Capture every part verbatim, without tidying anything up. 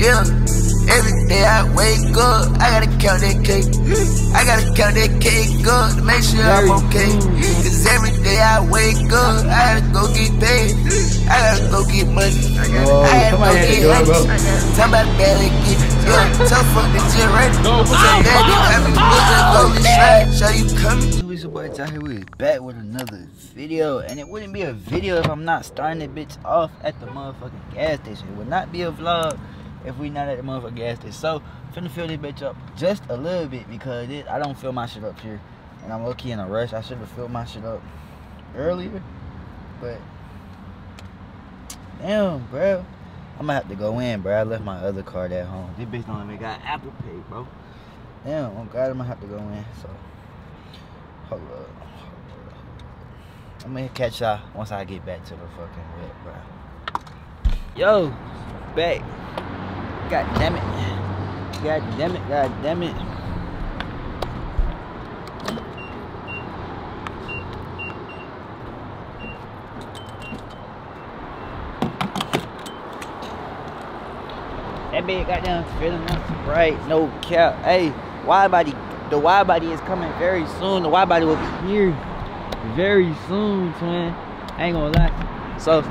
yeah. Every day I wake up, I gotta count that cake. I gotta count that cake up to make sure I'm okay. Cause every day I wake up, I gotta go get paid. I gotta go get money. Whoa, I gotta go get money. Somebody better get good. Tell fuck the gym right. No, what's up, daddy? I'm in the show you coming. Louis Vuitton out here. We back with another video, and it wouldn't be a video if I'm not starting that bitch off at the motherfucking gas station. It would not be a vlog if we not at the motherfucking gas station. So finna fill this bitch up just a little bit because it, I don't fill my shit up here, and I'm low-key in a rush. I should have filled my shit up earlier, but damn, bro, I'm gonna have to go in, bro. I left my other card at home. This bitch don't even got Apple Pay, bro. Damn, oh god, I'm gonna have to go in. So hold up, I'm gonna catch y'all once I get back to the fucking red, bro. Yo, back. God damn it. God damn it. God damn it. That big goddamn feeling up right. No cap. Hey, wide body. The wide body is coming very soon. The wide body will be here very soon, twin. I ain't gonna lie. So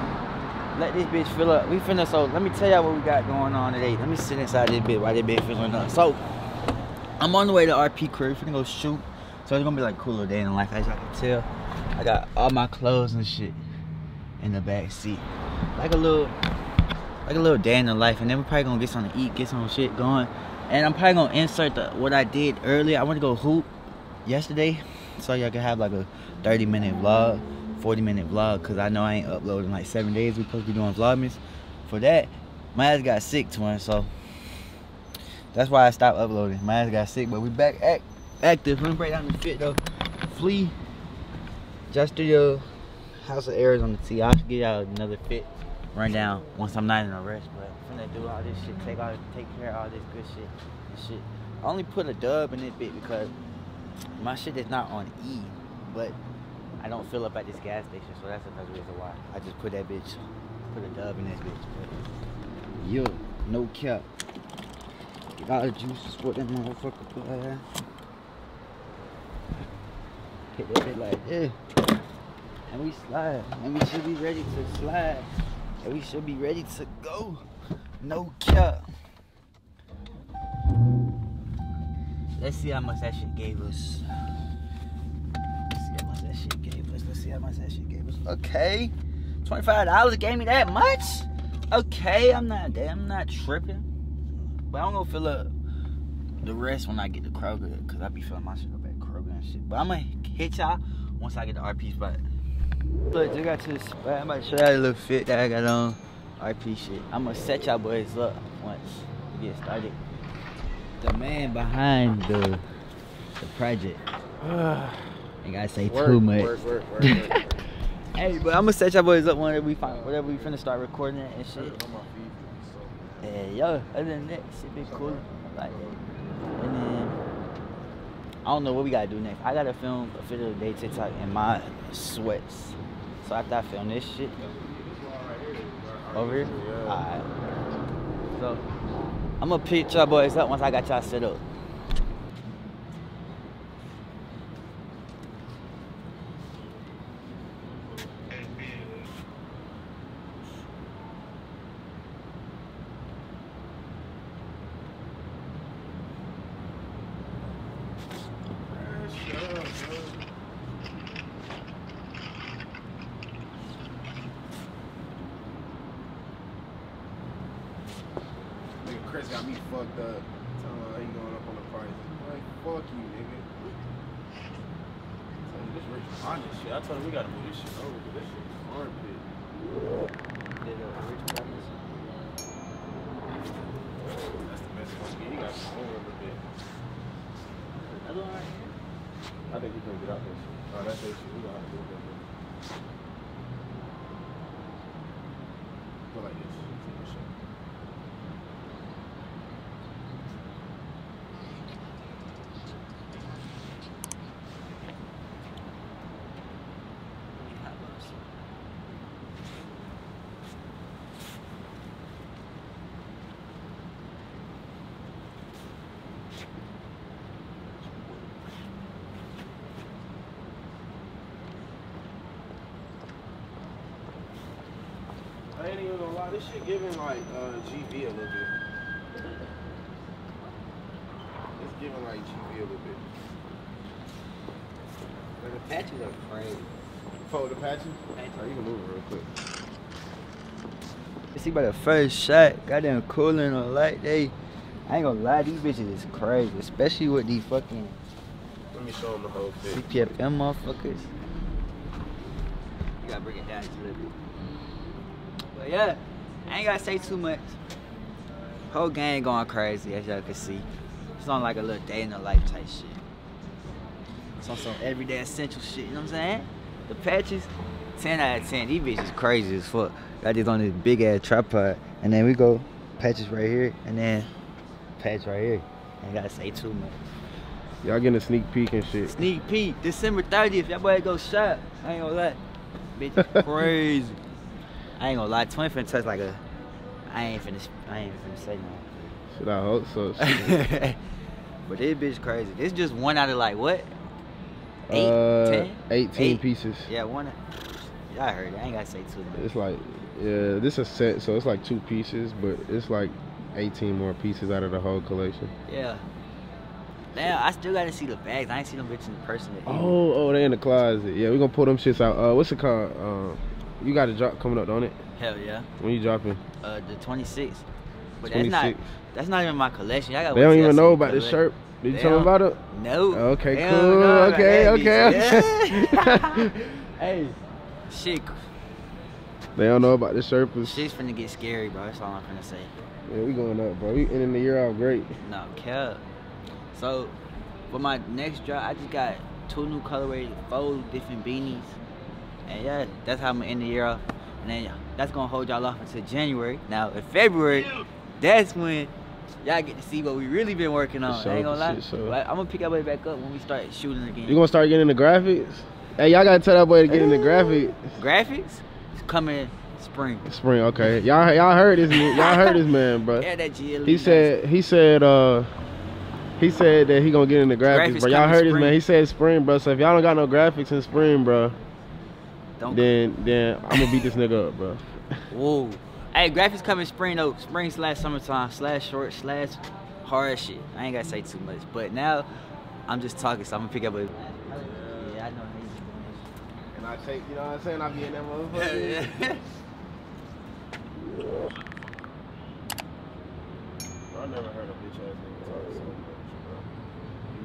let this bitch fill up. We finna, so let me tell y'all what we got going on today. Let me sit inside this bitch while this bitch filling up. So I'm on the way to R P Crew. We're gonna go shoot. So it's gonna be like a cooler day in life, as y'all can tell. I got all my clothes and shit in the back seat. Like a little like a little day in the life, and then we're probably gonna get something to eat, get some shit going. And I'm probably gonna insert the what I did earlier. I went to go hoop yesterday, so y'all can have like a thirty minute vlog, forty minute vlog, because I know I ain't uploading like seven days. We supposed to be doing vlogmas for that. My ass got sick, twin, so that's why I stopped uploading. My ass got sick, but we back act active. Let me break down the fit though. Flea just through your house of errors on the T. I'll get out another fit run down once I'm not in a rush, but I'm finna do all this shit, take all take care of all this good shit and shit. I only put a dub in this bit because my shit is not on E, but I don't fill up at this gas station, so that's another reason why. I just put that bitch, put a dub in this bitch. But yo, no cap. Get all the juices for that motherfucker, boy. Hit that bit like this. And we slide. And we should be ready to slide. And we should be ready to go. No cap. Let's see how much that shit gave us. Let's see how much that shit gave us. Let's see how much that shit gave us. Okay, twenty-five dollars gave me that much. Okay, I'm not I'm not tripping, but I'm gonna fill up the rest when I get to Kroger, cause I be filling my shit up at Kroger and shit. But I'm gonna hit y'all once I get the R P spot. Look, I got to the spot. I'm about to show y'all the little fit that I got on R P shit. I'm gonna set y'all boys up once we get started. The man behind the the project. I gotta say work, too much. Work, work, work, work, work. Hey, but I'm gonna set y'all boys up whenever we find whatever we finna start recording it and shit. Hey, yo, other than that, shit be cool. Like, and then I don't know what we gotta do next. I gotta film a video of the day TikTok in my sweats. So after I film this shit over here, alright. So I'm gonna pick y'all boys up once I got y'all set up. Chris got me fucked up. Tell him I ain't going up on the price. Like, fuck you, nigga. I told him this rich behind this shit. I told him we gotta move this shit over, because this shit is hard, bitch. Did uh, rich behind this? That's the best one. You got to move over a little bit. Another one right here? I think we can get out this shit. Oh, that's that shit. We gotta do it. Go like this. Take this shit. Nah, this shit giving like uh, G V a little bit. It's giving like G V a little bit. But the patches are crazy. Fold the patches? Patches. Oh, you can move it real quick. You see by the first shot, goddamn cooling on light day. I ain't gonna lie, these bitches is crazy, especially with these fucking. Let me show them the whole thing. C P F M motherfuckers. You gotta bring it down just a little bit. But yeah, I ain't gotta say too much. Whole gang going crazy, as y'all can see. It's on like a little day in the life type shit. It's on some everyday essential shit, you know what I'm saying? The patches, ten out of ten. These bitches crazy as fuck. Got this on this big ass tripod. And then we go patches right here, and then patch right here. I ain't gotta say too much. Y'all getting a sneak peek and shit. Sneak peek, December thirtieth. Y'all better go shop. I ain't gonna lie. Bitch, crazy. I ain't gonna lie. Twin finna touch like a. I ain't finna. I ain't finna say nothing. Shit, I hope so. But this bitch crazy. This just one out of like what? Eight, uh, ten, eighteen eight. Pieces. Yeah, one. Y'all heard it. I ain't gotta say too much. It's like, yeah, this is a set, so it's like two pieces, but it's like eighteen more pieces out of the whole collection. Yeah. Damn, I still gotta see the bags. I ain't seen them bitches in person. Oh, oh, they in the closet. Yeah, we gonna pull them shits out. Uh, what's it called? Um, uh, you got a drop coming up, don't it? Hell yeah. When you dropping? Uh, the twenty-sixth. But twenty-six. That's not. That's not even my collection. I got. They don't even know about this shirt. Did you tell them about it? No. Okay, they cool. Okay, okay. Yeah. Hey, shit. They don't know about the Sherpas. Shit's finna get scary, bro. That's all I'm finna say. Yeah, we going up, bro. We ending the year out great. No cap. So, for my next drop, I just got two new colorways, four different beanies, and yeah, that's how I'm gonna end the year off. And then that's gonna hold y'all off until January. Now in February, that's when y'all get to see what we really been working on. Sure, I ain't gonna lie. Sure. But I'm gonna pick our way back up when we start shooting again. You gonna start getting the graphics? Hey, y'all gotta tell that boy to get in the graphics. Graphics? It's coming spring. Spring, okay. Y'all, y'all heard this? Y'all heard this man, bro? Yeah, that G L E. He said. He said. Uh, he said that he gonna get in the graphics, graphics bro. Y'all heard spring. This man? He said spring, bro. So if y'all don't got no graphics in spring, bro, don't then go. Then I'm gonna beat this nigga up, bro. Whoa. Hey, graphics coming spring though. Spring slash summertime slash short slash hard shit. I ain't gotta say too much, but now I'm just talking, so I'm gonna pick up a. Yeah, I know. And I take, you know what I'm saying? I be in that motherfucker. Yeah. I never heard a bitch ass nigga talk so much, bro.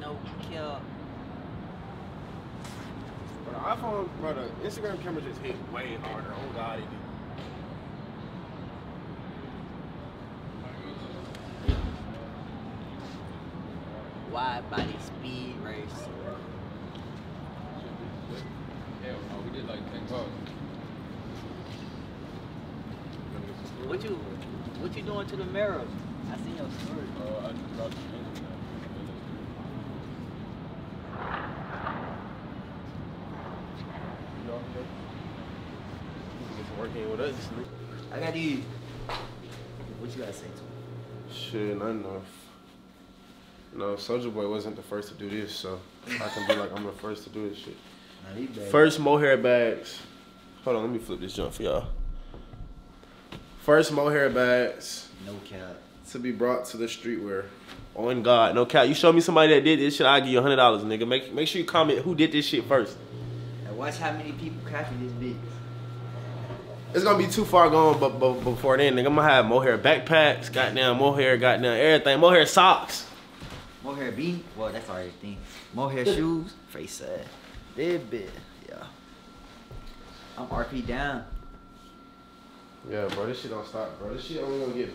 No kill. But the iPhone, bro, the Instagram camera just hit way harder. Oh God, it did. Wide body speed race. Hell no, we did like ten cars. What you what you doing to the mirror? I seen your story. Oh, I just dropped the mirror. You all okay? Just working with us. I got these. What you gotta say to me? Shit, not enough. No, Soulja Boy wasn't the first to do this, so I can be like, I'm the first to do this shit. Nah, first mohair bags. Hold on, let me flip this jump for y'all. First mohair bags. No cap. To be brought to the streetwear. On God, no cap. You show me somebody that did this shit, I'll give you a hundred dollars, nigga. Make make sure you comment who did this shit first. And watch how many people copy this bitch. It's gonna be too far gone, but, but before then, nigga, I'm gonna have mohair backpacks, goddamn mohair, goddamn everything, mohair socks. Mohair B, well that's already a thing. Mohair shoes, face side. Big bit, yeah. I'm R P down. Yeah, bro, this shit don't stop, bro. This shit only gonna get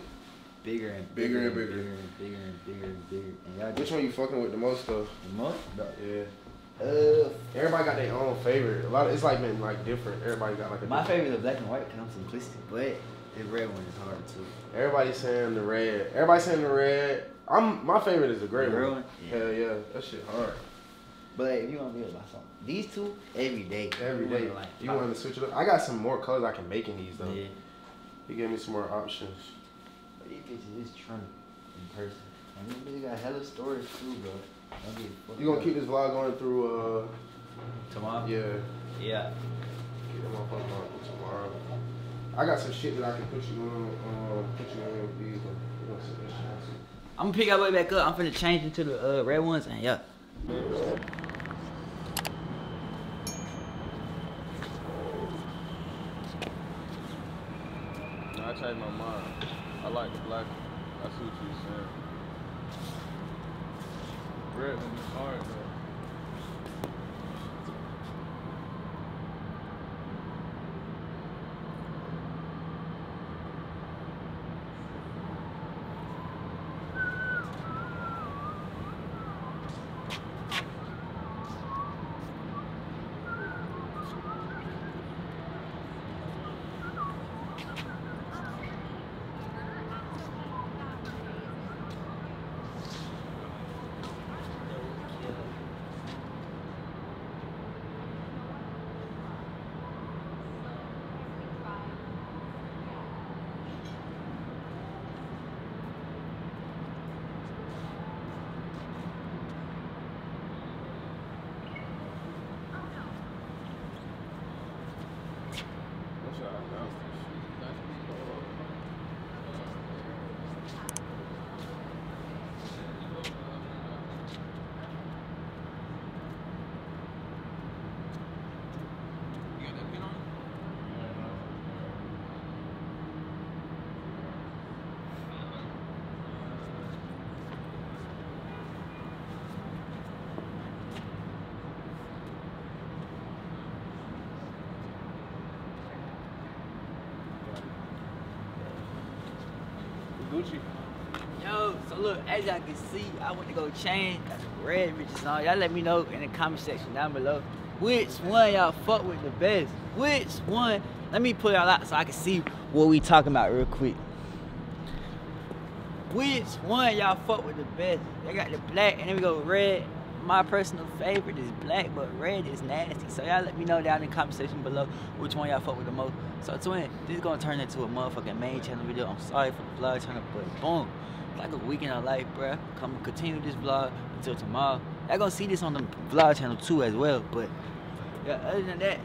bigger and bigger, bigger and bigger. Bigger and bigger and bigger and bigger. And y'all which one you fucking with the most though? The most? No. Yeah. Uh, everybody got their own favorite. A lot of it's like been like different. Everybody got like a. My favorite is black and white because I'm simplistic, but the red one is hard too. Everybody's saying the red. Everybody's saying the red. I'm my favorite is the gray one. one. Yeah. Hell yeah, that shit hard. But if you want to be about something, these two every day. Every day. Like, you want to switch it up? I got some more colors I can make in these though. Yeah. He gave me some more options. But these bitches is trunk in person. And this nigga got hella stories too, bro. You gonna up. keep this vlog going through uh tomorrow? Yeah. Yeah. Get them up on tomorrow. I got some shit that I can put you on, uh, put you on these. I'm gonna pick our way back up. I'm finna change into the uh, red ones and yeah. I changed my mind. I like the black one. I see what you're saying. Red one is hard though. Yo, so look, as y'all can see, I went to go change the red bitches on. Y'all let me know in the comment section down below which one y'all fuck with the best. Which one? Let me put y'all out so I can see what we talking about real quick. Which one y'all fuck with the best? They got the black and then we go red. My personal favorite is black, but red is nasty. So y'all let me know down in the comment section below which one y'all fuck with the most. So twin, this is gonna turn into a motherfucking main channel video. I'm sorry for the vlog channel, but boom, it's like a week in our life, bruh. Come continue this vlog until tomorrow. Y'all gonna see this on the vlog channel too as well, but yeah, other than that,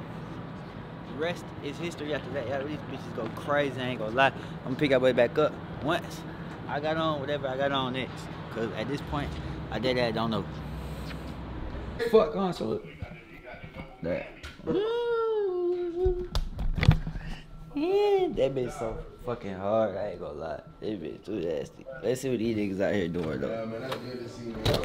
the rest is history after that. Y'all, these bitches go crazy, I ain't gonna lie. I'm gonna pick our way back up once I got on whatever I got on next. Cause at this point, I did that, don't know. Fuck on, so look. That. Yeah, that bitch so fucking hard, I ain't gonna lie. That bitch too nasty. Let's see what these niggas out here doing, though.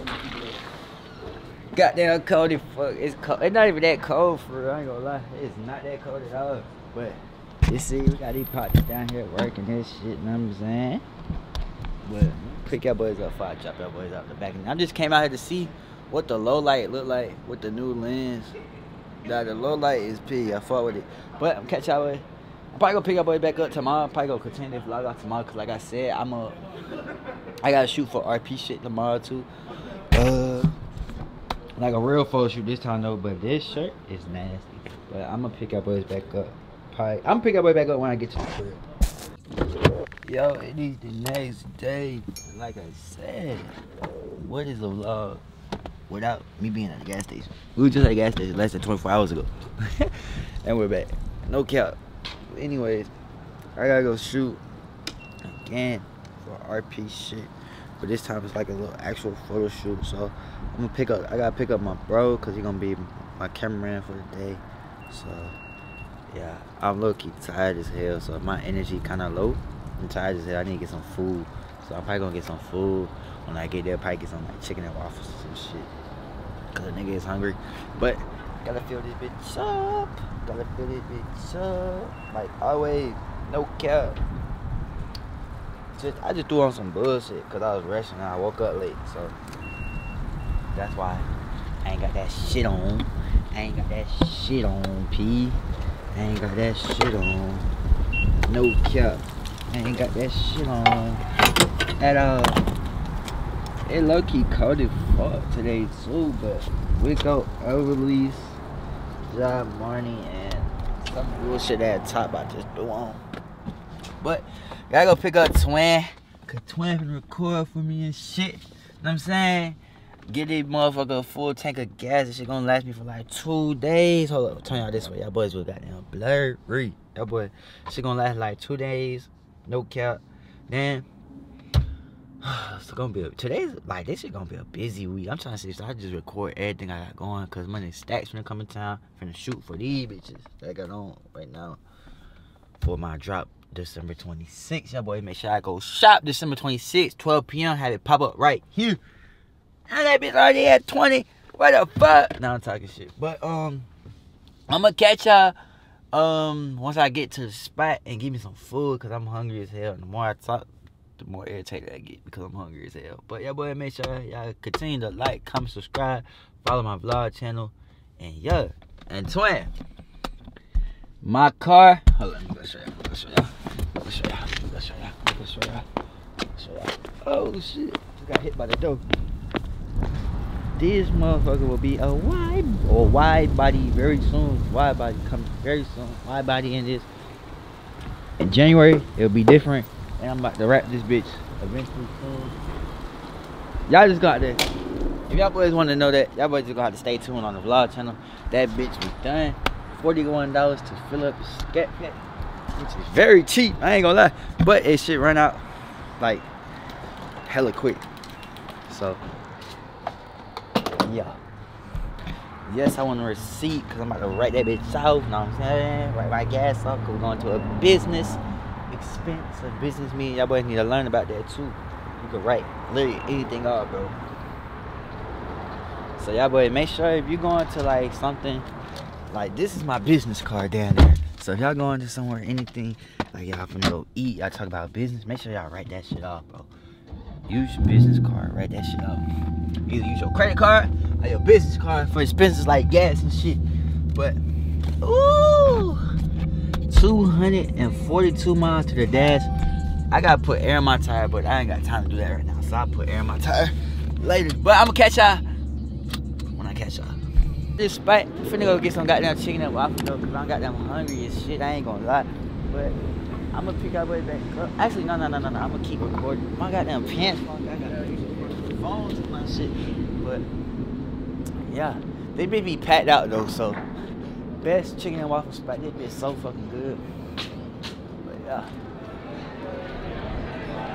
Goddamn cold as fuck. It's cold. It's not even that cold for real, I ain't gonna lie. It's not that cold at all. But, you see, we got these pops down here working this shit, you know what I'm saying? But, pick y'all boys up before I drop y'all boys out the back. And I just came out here to see what the low light look like with the new lens. Now the low light is P, I fuck with it. But I'm catch y'all. I'm probably gonna pick y'all boy back up tomorrow. I'm probably gonna continue the vlog out tomorrow cause like I said, I'm a I gotta shoot for R P shit tomorrow too. Uh like a real photo shoot this time though, but this shirt is nasty. But I'm gonna pick y'all boys back up. Probably I'm gonna pick y'all boy back up when I get to the crib. Yo, it is the next day. Like I said, what is a vlog without me being at the gas station? We were just at the gas station less than twenty-four hours ago. And we're back. No cap. Anyways, I gotta go shoot again for R P shit. But this time it's like a little actual photo shoot. So I'm gonna pick up, I gotta pick up my bro because he's gonna be my cameraman for the day. So yeah, I'm low-key tired as hell. So my energy kind of low. I'm tired as hell. I need to get some food. So I'm probably gonna get some food. When I get there, probably get some like chicken and waffles and some shit. Cause the nigga is hungry. But gotta fill this bitch up. Gotta fill this bitch up. Like always, no cap. Just I just threw on some bullshit cause I was rushing and I woke up late. So that's why I ain't got that shit on. I ain't got that shit on, P. I ain't got that shit on. No cap. I ain't got that shit on at all. It low-key cold as fuck today too, but we go Overlease, Job, Marnie, and some bullshit at the top I just threw on. But, gotta go pick up Twin, could twin and record for me and shit. You know what I'm saying? Get this motherfucker a full tank of gas. This shit gonna last me for like two days. Hold up, turn y'all this way. Y'all boys was goddamn blurry. Y'all boy, shit gonna last like two days. No cap. Then it's gonna be a, today's like this shit gonna be a busy week. I'm trying to see if so I just record everything I got going, cause money stacks when they come in town. Finna shoot for these bitches that I got on right now for my drop December twenty-sixth. Y'all boys make sure I go shop December twenty-sixth, twelve p m Have it pop up right here. And that bitch already at twenty. What the fuck? Now I'm talking shit. But um I'ma catch y'all um once I get to the spot and give me some food, cause I'm hungry as hell. And the more I talk, the more irritated I get because I'm hungry as hell. But y'all boys make sure y'all continue to like, comment, subscribe, follow my vlog channel. And yeah. And twin. My car. Hold on, let me go show y'all. Let me go show y'all. Let me show y'all. Let me show y'all. Let me show y'all. Let me show y'all. Oh shit. I got hit by the door. This motherfucker will be a wide or wide body very soon. Wide body coming very soon. Wide body in this. In January, it'll be different. And I'm about to wrap this bitch eventually soon. Y'all just got this. If y'all boys want to know that, y'all boys just gonna have to stay tuned on the vlog channel. That bitch was done. forty-one dollars to fill up the Scat Pack, which is very cheap. I ain't gonna lie. But it shit run out like hella quick. So. Yeah. Yes, I want a receipt because I'm about to write that bitch out. You know what I'm saying? Write my gas off because we're going to a business expense. A business meeting. Y'all boys need to learn about that too. You can write literally anything up, bro. So, y'all boys, make sure if you're going to like something, like this is my business card down there. So, if y'all going to somewhere, anything, like y'all finna go eat, y'all talk about business, make sure y'all write that shit off, bro. Use your business card, write that shit up. Either use your credit card or your business card for expenses like gas and shit. But, ooh, two hundred forty-two miles to the dash. I gotta put air in my tire, but I ain't got time to do that right now. So I'll put air in my tire later. But I'm gonna catch y'all when I catch y'all. This spot, I'm finna go get some goddamn chicken and waffle though, because I'm goddamn hungry as shit. I ain't gonna lie. But, I'm gonna pick our way back up. Actually, no, no, no, no, no. I'm gonna keep recording. My goddamn pants fucked. I gotta use the phones and my shit. But, yeah. They made me packed out though, so. Best chicken and waffle spot. They been so fucking good. But, yeah.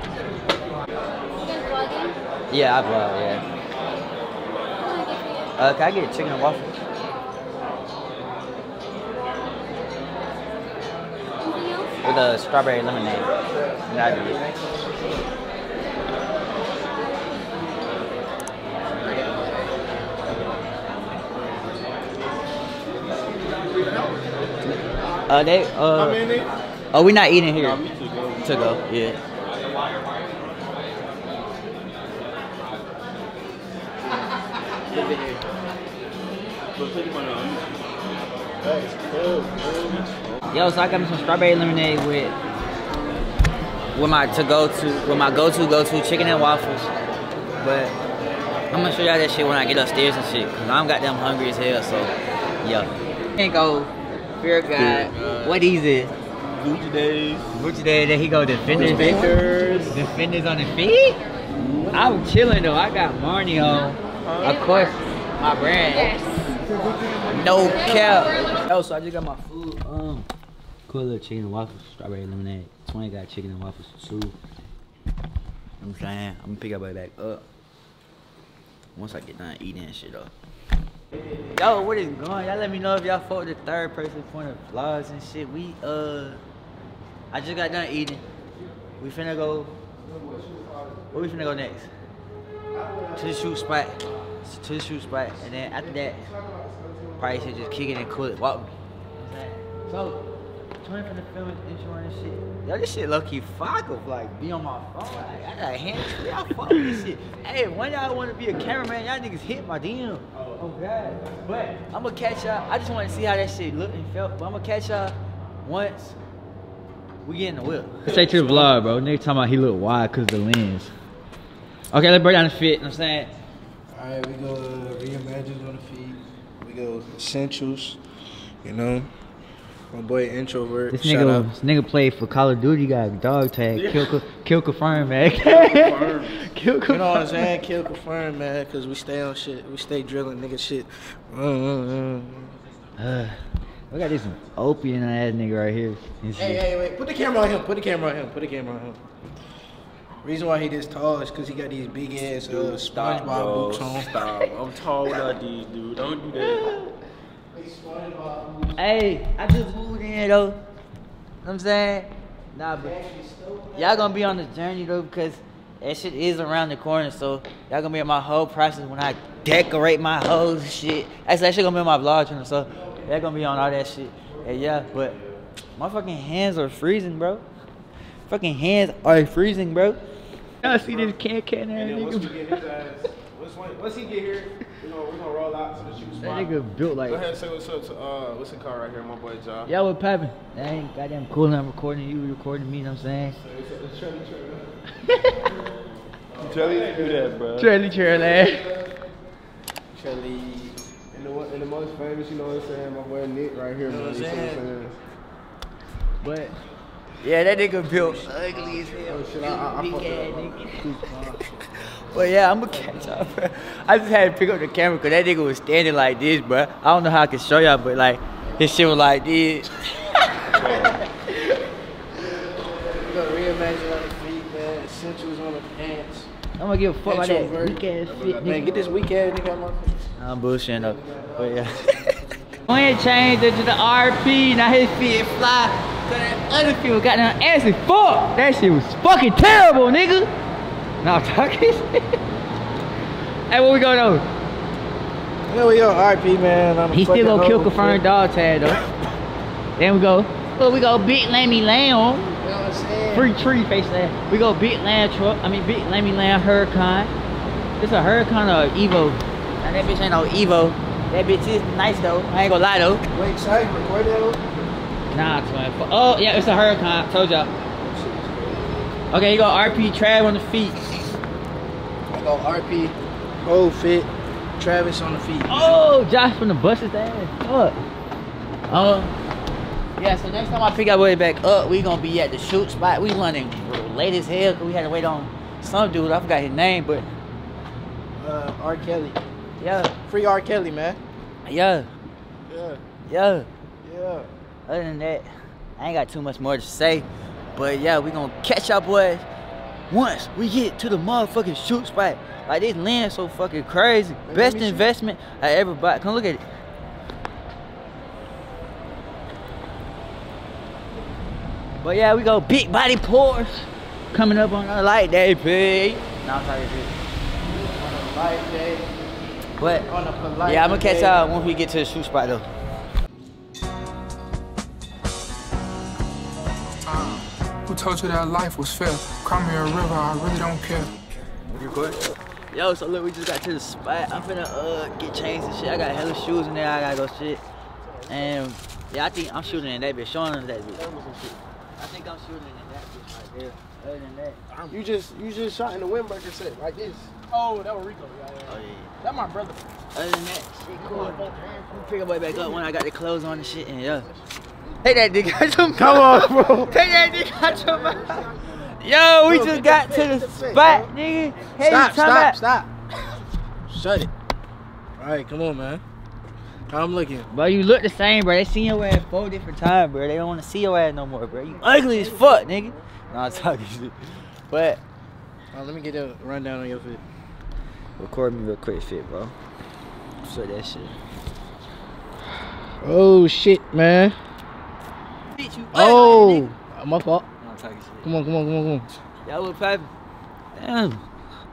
You guys vlogging? Yeah, I vlog, yeah. What can I get for you? Uh, can I get chicken and waffle? With a strawberry lemonade. That'd be it. Uh, they, uh, oh, we not eating here. No, to go, yeah. Yo, so I got me some strawberry lemonade with with my to go to with my go to go to chicken and waffles. But I'm gonna show y'all that shit when I get upstairs and shit, cause I'm goddamn hungry as hell. So yeah. Here you go, fear God. Yeah. What is it? Gucci days. Gucci days. There he go. Defenders. Defenders. Defenders on the feet. I'm chilling though. I got Marnie on. Of course, my brand. Yes. No cap. Yo, so I just got my food. Um. Cool little chicken and waffles, strawberry lemonade. Twain got chicken and waffles too. I'm saying, I'm gonna pick up my back up once I get done eating and shit up. Yo, what is going? Y'all let me know if y'all fought the third person point of vlogs and shit. We uh, I just got done eating. We finna go. Where we finna go next? To the shoot spot. To the shoot spot, and then after that, probably should just kick it and cool it. Walk me. So. Twenty for the film insurance shit. Yo, this shit low key fuck up, like be on my phone. Like, I got hands free. I fuck with this shit. Hey, when y'all want to be a cameraman, y'all niggas hit my D M. Oh god. But I'm gonna catch y'all. I just want to see how that shit looked and felt. But I'm gonna catch y'all once we get in the wheel. Stay to the vlog, bro. Nigga talking about he look wide because the lens. Okay, let's break down the fit. You know what I'm saying. All right, we go uh, reimagine on the feet. We go essentials. You know. My boy Introvert. This nigga, up. This nigga played for Call of Duty, got dog tag. Yeah. Kill, kill confirm, man. Kill confirm. Kill confirm. You know what I'm saying? Kill confirm, man, because we stay on shit. We stay drilling nigga shit. Mm-hmm. uh, we got this opium ass nigga right here. Hey, hey, wait. Put the camera on him. Put the camera on him. Put the camera on him. Reason why he this tall is because he got these big ass uh, SpongeBob boots on. Stop. I'm tall without these, dude. Don't do that. Hey, I just moved in though. You know what I'm saying? Nah, but y'all gonna be on the journey though, because that shit is around the corner. So y'all gonna be in my whole process when I decorate my whole shit. Actually, that shit gonna be on my vlog channel. So y'all gonna be on all that shit. Hey, yeah, but my fucking hands are freezing, bro. Fucking hands are freezing, bro. Y'all see this cat cat in there, nigga? Once he get here, we're gonna, we're gonna roll out to the shoe spot. That nigga built like. Go ahead and say what's up to uh, what's the car right here, my boy Ja. Yeah, what poppin'? That ain't goddamn cool. And I'm recording you, recording me. You know what I'm saying? Charlie Charlie. Charlie do that, bro. Charlie Charlie. Charlie. And the and the most famous, you know what I'm saying? My boy Nick right here, you know what I'm saying? But yeah, that nigga built ugly as hell. Oh, I, I, I nigga. But yeah, I'm gonna catch up, bro. I just had to pick up the camera because that nigga was standing like this, bro. I don't know how I can show y'all, but like, his shit was like this. We're gonna reimagine on the feet, man. Essentials on the pants. I'm gonna give a fuck about that weak ass shit. Man, get this weak ass nigga on my face. I'm bullshitting up. But yeah. When it changed into the R P, now his feet fly. So that other field got down ass and fuck. That shit was fucking terrible, nigga. Now I'm talking shit. Hey, where we going though? Here we go, R P man. I'm he still gonna kill confirmed dog tag though. Then we go. Well, we go big Lammy Lamb. You know what I'm saying? Free tree face that. We go big Lamb truck. I mean big Lammy Lamb Hurricane. It's a Hurricane or an Evo. Now that bitch ain't no Evo. That bitch is nice though. I ain't gonna lie though. Wait, sorry, where though? Nah, man. Oh yeah, it's a Hurricane. I told y'all. Okay, you go R P Trav on the feet. I go R P whole fit Travis on the feet. Oh, Josh from the bus's ass. Fuck. Um, yeah. So next time I pick our way back up, we gonna be at the shoot spot. We running late as hell because we had to wait on some dude. I forgot his name, but uh, R Kelly. Yeah. Free R Kelly, man. Yeah. Yeah. Yeah. Yeah. Other than that, I ain't got too much more to say. But yeah, we gonna catch y'all boys once we get to the motherfucking shoot spot. Like this land so fucking crazy. Wait, best investment you. I ever bought. Come look at it. But yeah, we go big body Porsche coming up on a light day, pig. Nah, I'm sorry, pig. On a light day. But on a light yeah, I'm gonna catch y'all once we get to the shoot spot though. Who told you that life was fair? Cry me a river, I really don't care. You good? Yo, so look, we just got to the spot. I'm finna uh, get changed and shit. I got hella shoes in there, I gotta go shit. And yeah, I think I'm shooting in that bitch, showing them that bitch. I think I'm shooting in that bitch right there. Other than that. You just, you just shot in the windbreaker set, like this. Oh, that was Rico. Yeah, yeah. Oh, yeah. That my brother. Other than that, shit cool. We pick my way back up when I got the clothes on and shit, and yeah. Take that nigga out your mouth. Come on, bro. Take that nigga out your mouth. Yo, we bro, just got to the spot, bro. Nigga. Hey, stop, stop, stop. Shut it. All right, come on, man. How I'm looking. Bro, you look the same, bro. They seen your ass four different times, bro. They don't want to see your ass no more, bro. You ugly as fuck, nigga. Nah, I'm talking shit. But. Right, let me get a rundown on your fit. Record me real quick, fit, bro. Sweat that shit. Oh, shit, man. You oh, nigga. My fault. No, I'm talking shit. Come on, come on, come on, come on. Y'all look poppin'. Damn.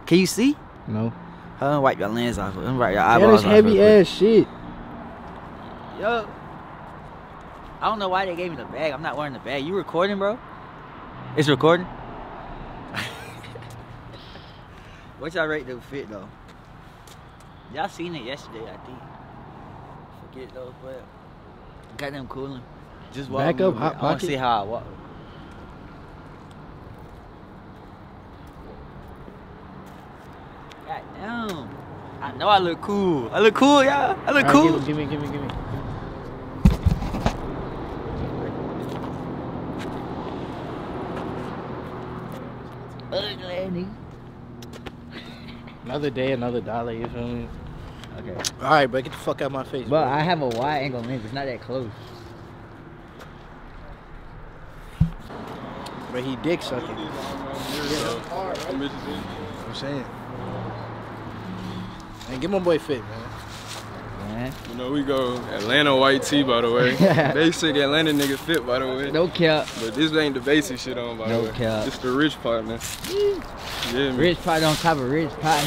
Can you see? No. I don't wipe your lens off. I don't wipe your eyeballs off. That is heavy ass shit. Yo. I don't know why they gave me the bag. I'm not wearing the bag. You recording, bro? It's recording? What y'all rate the fit, though? Y'all seen it yesterday, I think. Forget, though, but goddamn cooling. Just walk back up, hot pocket. I want to see how I walk. God damn. I know I look cool. I look cool, y'all. I look all right, cool. Give me, give me, give me, give me. day, nigga. Another day, another dollar, you feel me? Okay. Alright, bro, get the fuck out of my face. But bro, I have a wide angle lens, it's not that close. But he dick sucking. Yeah. I'm saying. And get my boy fit, man. Man. You know, we go Atlanta white tee, by the way. Basic Atlanta nigga fit, by the way. No cap. But this ain't the basic shit on, by no the way. No cap. It's the rich part, man. Yeah, man. Rich part on top of rich part.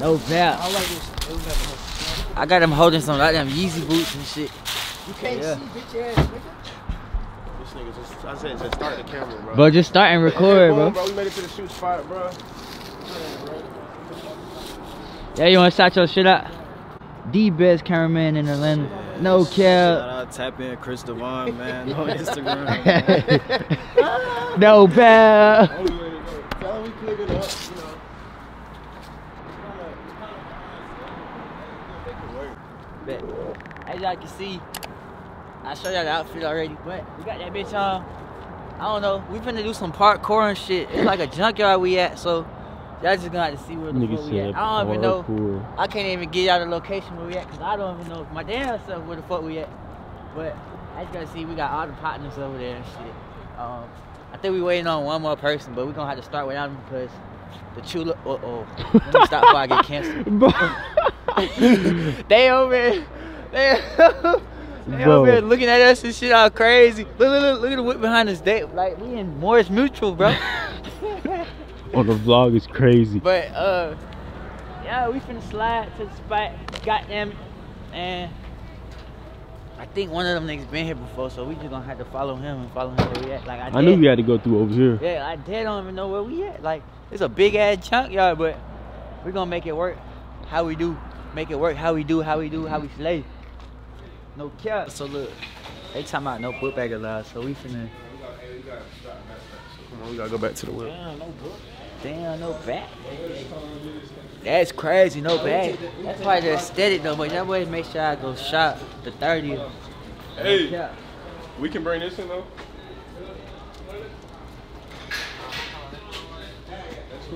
No cap. I like this. I got him holding some like them Yeezy boots and shit. You can't yeah. see bitch ass, nigga. This nigga just, I said just start the camera, bro. Bro, just start and record, hey, boom, bro. bro. We made it to the shoot spot, bro. Yeah, you wanna shout your shit out? The best cameraman in Atlanta. Yeah, no cap. Shout out, tap in Chris Devon, man, on Instagram. Man. No bad. Tell him we click it up, you know. Bet. As y'all can see, I showed y'all the outfit already, but we got that bitch on. I don't know. We finna do some parkour and shit. It's like a junkyard we at, so. Y'all just gonna have to see where the fuck we at. I don't even know. Cool. I can't even get y'all the location where we at because I don't even know my damn self where the fuck we at. But I just gotta see we got all the partners over there and shit. Um, I think we waiting on one more person, but we gonna have to start without him because the Chula. Uh oh. Let me stop before I get canceled. They over here. They, they over here looking at us and shit all crazy. Look, look, look, look at the whip behind us. They, like, we in Morris Mutual, bro. On the vlog is crazy. But uh yeah, we finna slide to the spot, goddamn it. And I think one of them niggas been here before, so we just gonna have to follow him and follow him where we at. Like I, I knew we had to go through over here. Yeah, I did don't even know where we at. Like it's a big ass chunk yard, but we're gonna make it work how we do. Make it work how we do, how we do, how we slay. No cap. So look, they talking about no put back allowed, so we finna Come on, we gotta go back to the wheel. Damn, no book. Damn, no back. That's crazy, no back. That's probably the aesthetic though, but y'all boys make sure I go shop the thirtieth. Hey, yeah. We can bring this in though.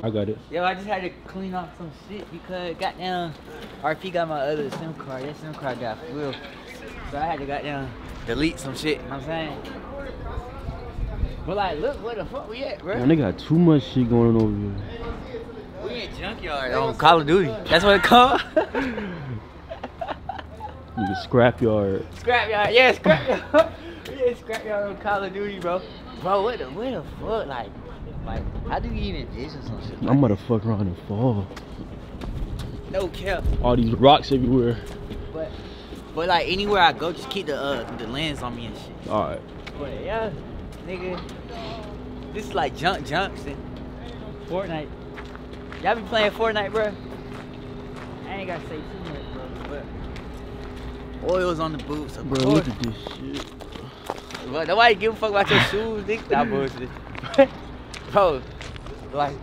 I got it. Yo, I just had to clean off some shit because goddamn R P got my other SIM card. That SIM card got full. So I had to goddamn delete some shit. You know what I'm saying? But like, look where the fuck we at, bro. Man, they got too much shit going on over here. We in junkyard on Call of Duty. That's what it called. Nigga, scrapyard. Scrapyard, yeah, scrapyard. Yeah, scrapyard on Call of Duty, bro. Bro, what the, what the fuck, like, like, how do you even envision some shit? Like I'm gonna fuck around and fall. No cap. All these rocks everywhere. But, but like anywhere I go, just keep the uh, the lens on me and shit. All right. But yeah. Nigga, this is like junk junks and Fortnite. Y'all be playing Fortnite, bro? I ain't gotta say too much, bro, but oil's on the boots, of bro, course. Look at this shit. Bro, nobody give a fuck about your shoes, nigga. Nah, bullshit. Bro, like,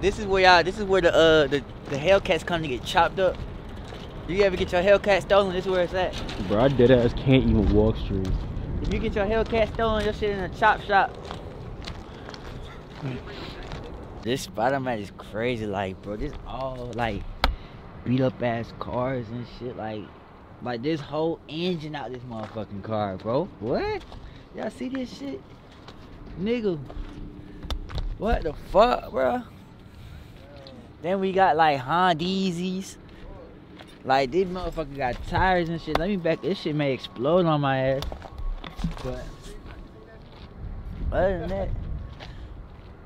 this is where y'all, this is where the, uh, the, the Hellcats come to get chopped up. Do you ever get your Hellcat stolen? This is where it's at. Bro, I dead ass can't even walk straight. If you get your Hellcat stolen, your shit in a chop shop. This spot I'm at is crazy, like, bro. This all like beat up ass cars and shit, like, like this whole engine out this motherfucking car, bro. What? Y'all see this shit, nigga? What the fuck, bro? Then we got like Hondeezys. Like, this motherfucker got tires and shit. Let me back. This shit may explode on my ass. But other than that,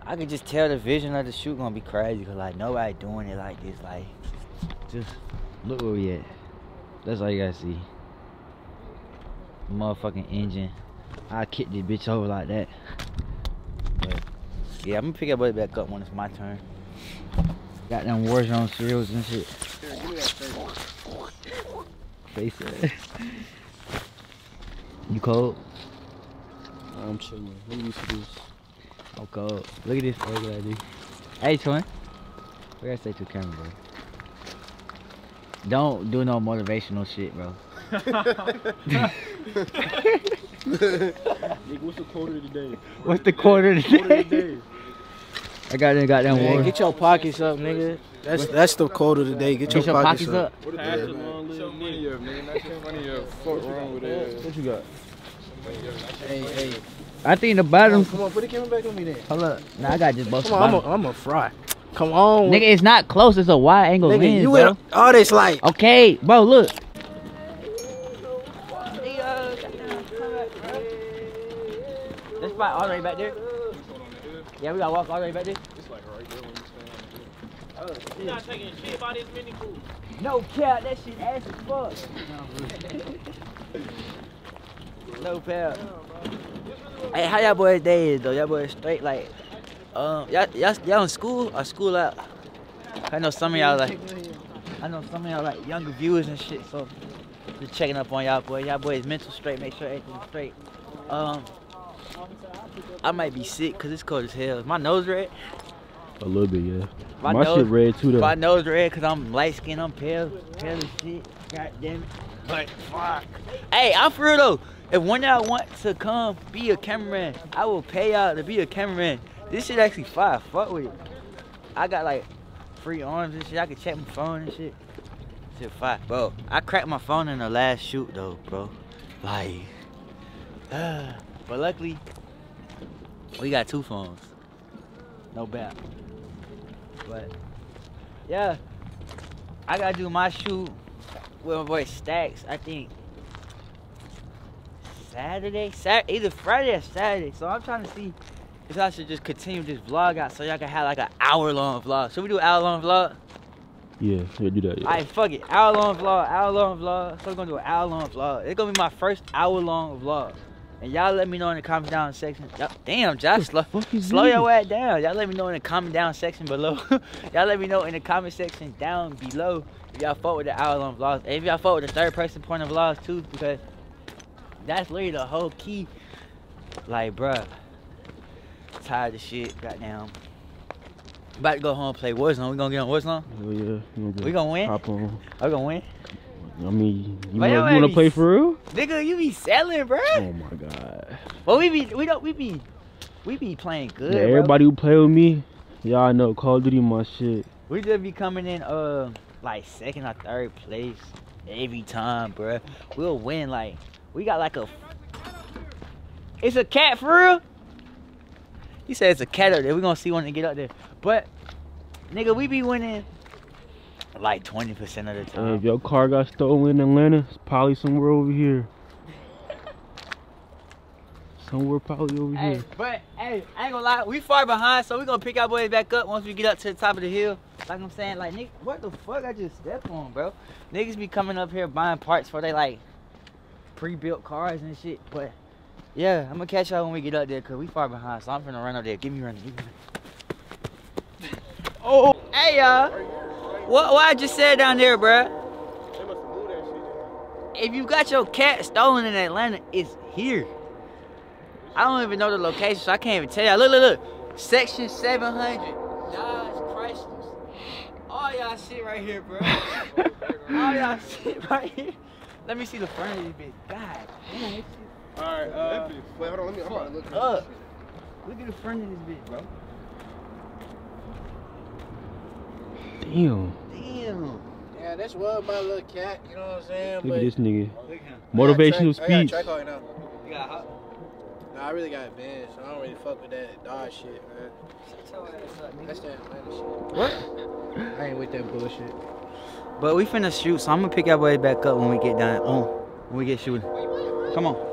I can just tell the vision of the shoot gonna be crazy. Cause like nobody doing it like this. Like, just look where we at. That's all you gotta see. Motherfucking engine. I kicked this bitch over like that. But yeah, I'm gonna pick everybody back up when it's my turn. Got them Warzone cereals and shit. Face it. You cold? I'm chilling. What do you do? I'm cold. Look at this. Look at that. Hey, twin. We gotta stay to the camera, bro. Don't do no motivational shit, bro. What's the quarter of the day? What's the quarter of the day? Day? I got in goddamn man, water. Get your pockets up, nigga. That's that's the code of the day. Get, get your, your pockets, pockets up. up. Yeah, yeah, man. Show money up, man. That's your money up. Fuck wrong with that. What you got? Hey, hey. I think the bottom. Come on, put the camera back on me then. Hold up. Nah, I got just busted. Come on, bottom. I'm a, I'm a fry. Come on. Nigga, it's not close. It's a wide angle nigga, lens, you bro. Nigga, you all this light. Okay, bro, look. This spot already back there. Yeah, we gotta walk all the way back there. It's like right there when you stand on the field. You're not taking shit by this mini pool. No cap, that shit ass as fuck. No cap. Hey, how y'all boys' day is though? Y'all boys straight like, um, y'all y'all in school or school out? I know some of y'all like, I know some of y'all like younger viewers and shit. So just checking up on y'all boys. Y'all boys mental straight. Make sure everything's straight. Um. I might be sick because it's cold as hell. Is my nose red? A little bit, yeah. My, my nose, shit red too, though. My nose red because I'm light skinned, I'm pale, pale as shit. God damn it. But fuck. Hey, I'm for real though. If one of y'all want to come be a cameraman, I will pay y'all to be a cameraman. This shit actually fire. Fuck with it. I got like free arms and shit. I can check my phone and shit. Shit fire. Bro, I cracked my phone in the last shoot though, bro. Like, uh, but luckily, we got two phones. No bad. But yeah, I gotta do my shoot with my boy Stacks, I think Saturday, Saturday, either Friday or Saturday. So I'm trying to see if I should just continue this vlog out so y'all can have like an hour long vlog. Should we do an hour long vlog? Yeah, yeah, do that. Yeah. Alright, fuck it. Hour long vlog, hour long vlog. So we're gonna do an hour long vlog. It's gonna be my first hour long vlog. And y'all let me know in the comment down section. Damn, Josh, slow, slow your ass down. Y'all let me know in the comment down section below. Y'all let me know in the comment section down below if y'all fought with the hour long vlogs. And if y'all fought with the third person point of vlogs too, because that's literally the whole key. Like, bruh, tired of shit, goddamn. About to go home and play Warzone. We gonna get on Warzone? Oh yeah, we're gonna, we gonna win? Hop on. Are we gonna win? I mean, you wanna, you wanna be, play for real? Nigga, you be selling, bro. Oh my god. Well, we be, we don't, we be, we be playing good. Yeah, everybody bro. Who play with me, y'all know Call of Duty my shit. We just be coming in, uh, like second or third place every time, bro. We'll win, like we got like a. It's a cat for real. He said it's a cat up there. We gonna see when they get up there, but nigga, we be winning. Like twenty percent of the time. Uh, if your car got stolen in Atlanta, it's probably somewhere over here. Somewhere probably over hey, here. But, hey, I ain't gonna lie. We far behind, so we gonna pick our boys back up once we get up to the top of the hill. Like I'm saying, like, nigga, what the fuck I just stepped on, bro? Niggas be coming up here buying parts for they, like, pre-built cars and shit. But, yeah, I'm gonna catch y'all when we get up there, because we far behind, so I'm finna run up there. Give me running. Give me running. Oh, hey, y'all. What, what I just said down there, bruh? They must have moved that shit. If you got your cat stolen in Atlanta, it's here. I don't even know the location, so I can't even tell y'all. Look, look, look. Section seven hundred. Dodge Chrysler. All y'all shit right here, bruh. All y'all shit right here. Let me see the front of this bitch. God damn. Alright, uh. Wait, hold on. Let me, I'm about to look up. Look at the front of this bitch, bro. Damn. Damn. Yeah, that's well my little cat, you know what I'm saying? Look but at this nigga. Look at him. Motivational speech. I got track hard now. You got hot? Nah, I really got banned, so I don't really fuck with that dog shit, man. That's that Atlanta shit. What? I ain't with that bullshit. But we finna shoot, so I'm gonna pick our way back up when we get done. Oh, when we get shooting. Come on.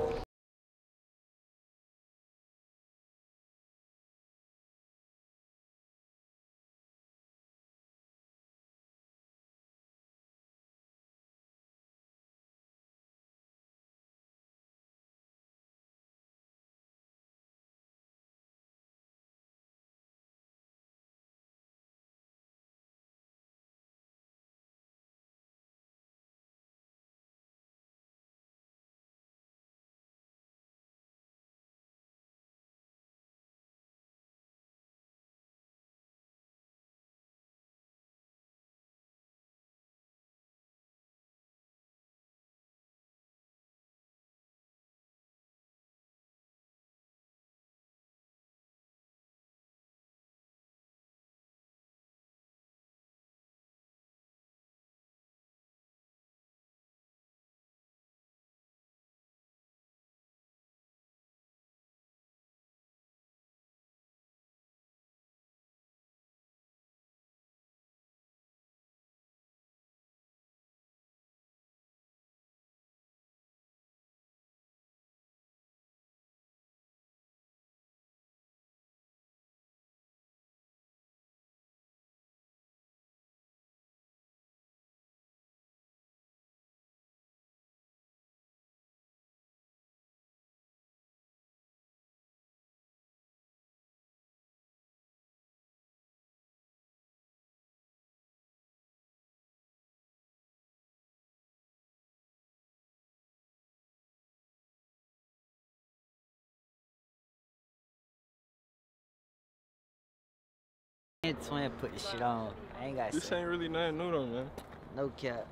Twin put the shit on. I ain't got. This say. Ain't really nothing new though, man. No cap.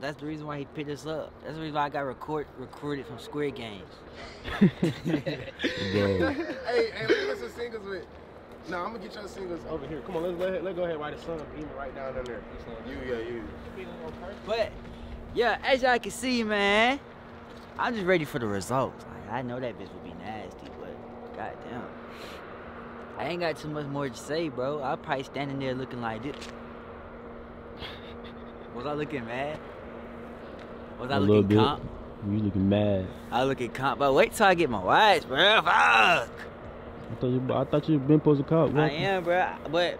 That's the reason why he picked us up. That's the reason why I got record recorded from Squid Games. Hey, hey, look at some singles with. No, I'm gonna get your singles over here. Come on, let's go ahead. Let's go ahead. Write a song, beam it right down in there. You, yeah, you. But yeah, as y'all can see, man, I'm just ready for the results. Like, I know that bitch would be nasty, but goddamn, I ain't got too much more to say, bro. I'm probably standing there looking like this. Was I looking mad? Was I looking comp? You looking mad. I looking comp, but wait till I get my watch, bro. Fuck! I thought you, I thought you been supposed to cop, bro. I am, bro. But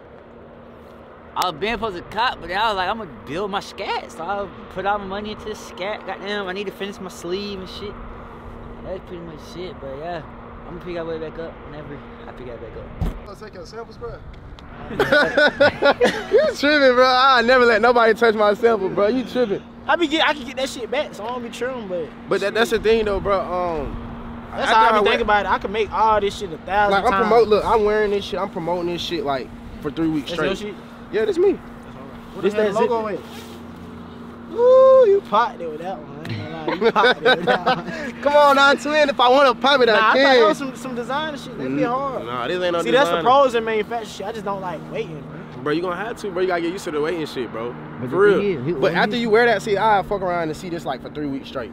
I was been supposed to cop, but then I was like, I'm going to build my scat. So I put all my money into the scat. Goddamn, I need to finish my sleeve and shit. That's pretty much shit, but yeah. I'm going to pick our way back up whenever I pick our way back up. I'll take your samples, bro. You tripping, bro. I never let nobody touch my sample, bro. You tripping. I be get, I can get that shit back, so I don't be tripping, but. But that, that's the thing, though, bro. Um, that's how I be thinking about it. I can make all this shit a thousand times. Like, I'm promote. Look, I'm wearing this shit. I'm promoting this shit like for three weeks straight. That's your shit? Yeah, that's me. That's that logo is. Ooh, you popped it with that one. You popped it with that one. Come on, now, twin. If I want to pop it, I can. Nah, I thought some some designer shit. That'd be hard. Nah, this ain't no designer. See, that's the pros in manufacturing shit. I just don't like waiting, bro. Bro, you gonna have to, bro. You gotta get used to the weight and shit, bro. But for real. He, he, but he, after you wear that, see, I fuck around and see this like for three weeks straight.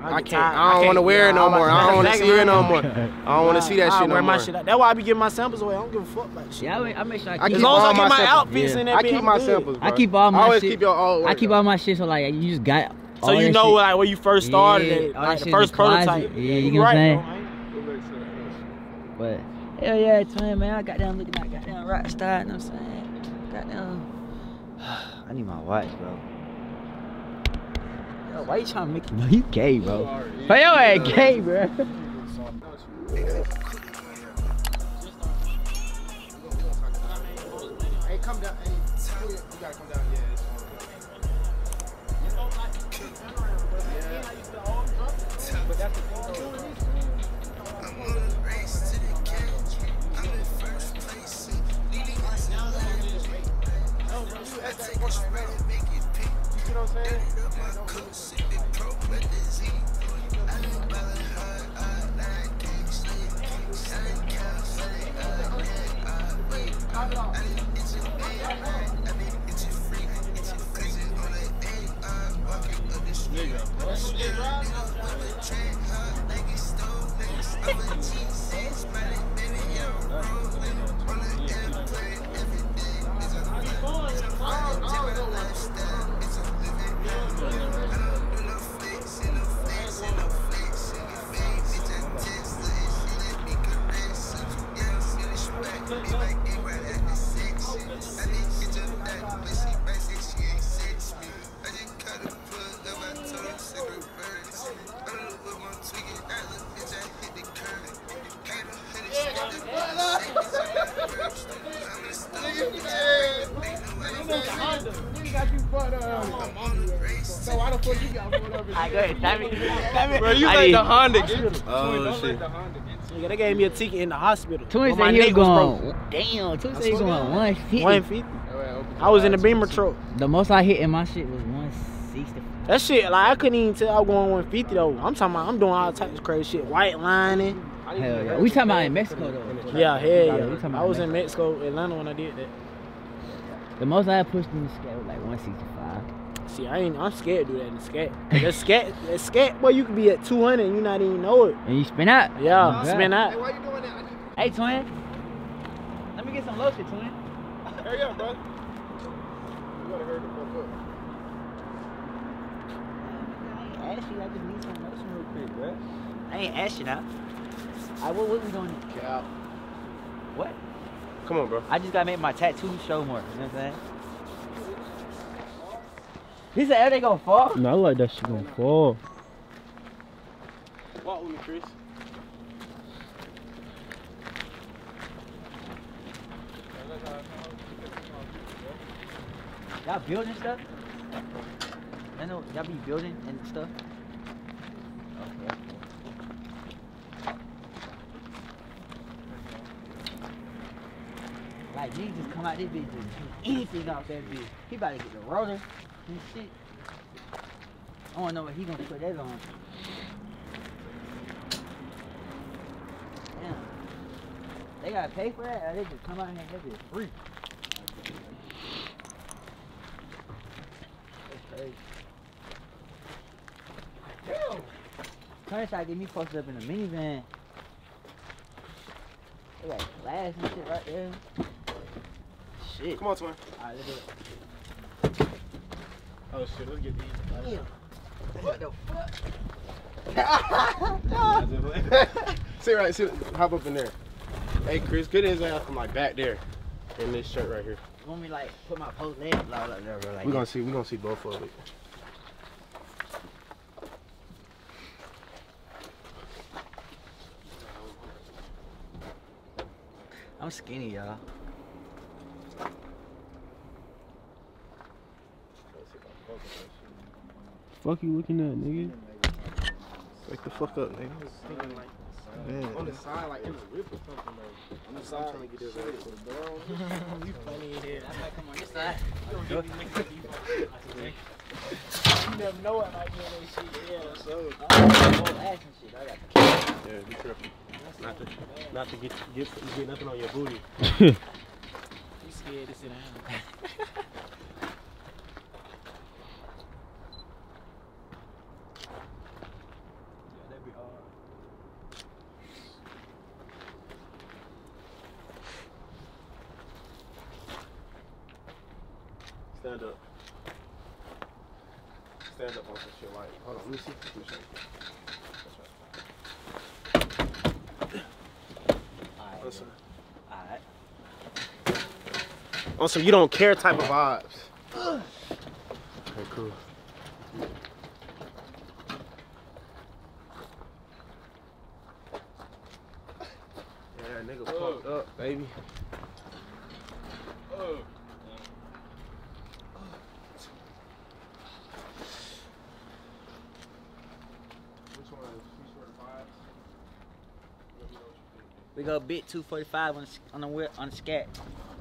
I, I can't. I don't want to wear it no more. I don't want to see it no more. I don't want to see that shit no more. That's why I be giving my samples away. I don't give a fuck like shit. Yeah, I, I make sure I keep, as long as I keep my outfits in there, I keep my samples. I keep all my shit. I keep all my shit. So like, you just got. So you know like where you first started, like the first prototype. Yeah, you know what I'm saying. But hell yeah, twin, man. I got down looking like goddamn rock star. You know what I'm saying. Goddamn. I need my watch, bro. Yo, why you trying to make me? No, you gay, bro. Yo, you ain't gay, bro. Hey, come down. Hey, you gotta come down. Yeah, it's yeah. But that's the thing, though. You know what I'm saying? Bro, you let the Honda get you. Oh, shit. Nigga, they gave me a ticket in the hospital. Twins said he was going, damn, Twins said he was going one fifty. one fifty. I was in the Beamer truck. The most I hit in my shit was one sixty. That shit, like, I couldn't even tell I was going one fifty, though. I'm talking about, I'm doing all types of crazy shit. White lining. Hell yeah. We talking about in Mexico, though. Yeah, hell yeah. I was in Mexico, Atlanta, when I did that. The most I had pushed in the scat was like one sixty-five. See, I ain't, I'm scared to do that in the scat. That scat, that scat, boy, you could be at two hundred and you not even know it. And you spin out. Yeah, yeah. Spin out. Hey, why you doing that? I need... Hey, twin. Let me get some lotion, twin. Hurry up, bro. You gotta hurry the fuck up. I ain't ask you, I just need some lotion real quick, bro. I ain't ask you now. Alright, what, what we doing here? Get out. What? Come on, bro. I just gotta make my tattoo show more, you know what I'm saying? He said, are they gonna fall? No, I like that shit gonna fall. Walk with me, Chris. Y'all building stuff? I know y'all be building and stuff. Okay. Like, G just come out this bitch, just do anything off that bitch. He about to get the rotor and shit. I don't know what he gonna put that on. Damn. They gotta pay for that, or they just come out here and that bitch free. That's crazy. Damn! Turns out get me posted up in a minivan. They got glass and shit right there. Shit. Come on, twin. Alright, let's do it. Oh shit, let's get these. Yeah. What the fuck? Sit right, sit, hop up in there. Hey Chris, get his ass from like back there. In this shirt right here. You want me like put my post legs all up there, bro? Like we're gonna see, we're gonna see both of it. I'm skinny, y'all. Fuck you looking at, nigga? Wake the fuck up, nigga. Man. On the side, like in the rip or something, though. On the side, trying to get this ready for the dog. You funny in here. I might come on your side. You don't you never know what I might do on that shit. Yeah, so. I got the whole ass and shit. I got the kill. Yeah, be careful. Not to, not to get, get, get nothing on your booty. You scared to sit down. Stand up. Stand up on some shit like. Hold on, let me see if you can shake. That's right. Alright. On some you don't care type of vibes. Okay, cool. Yeah, nigga pumped up, baby. Oh. We go bit two forty-five on on the on the scat,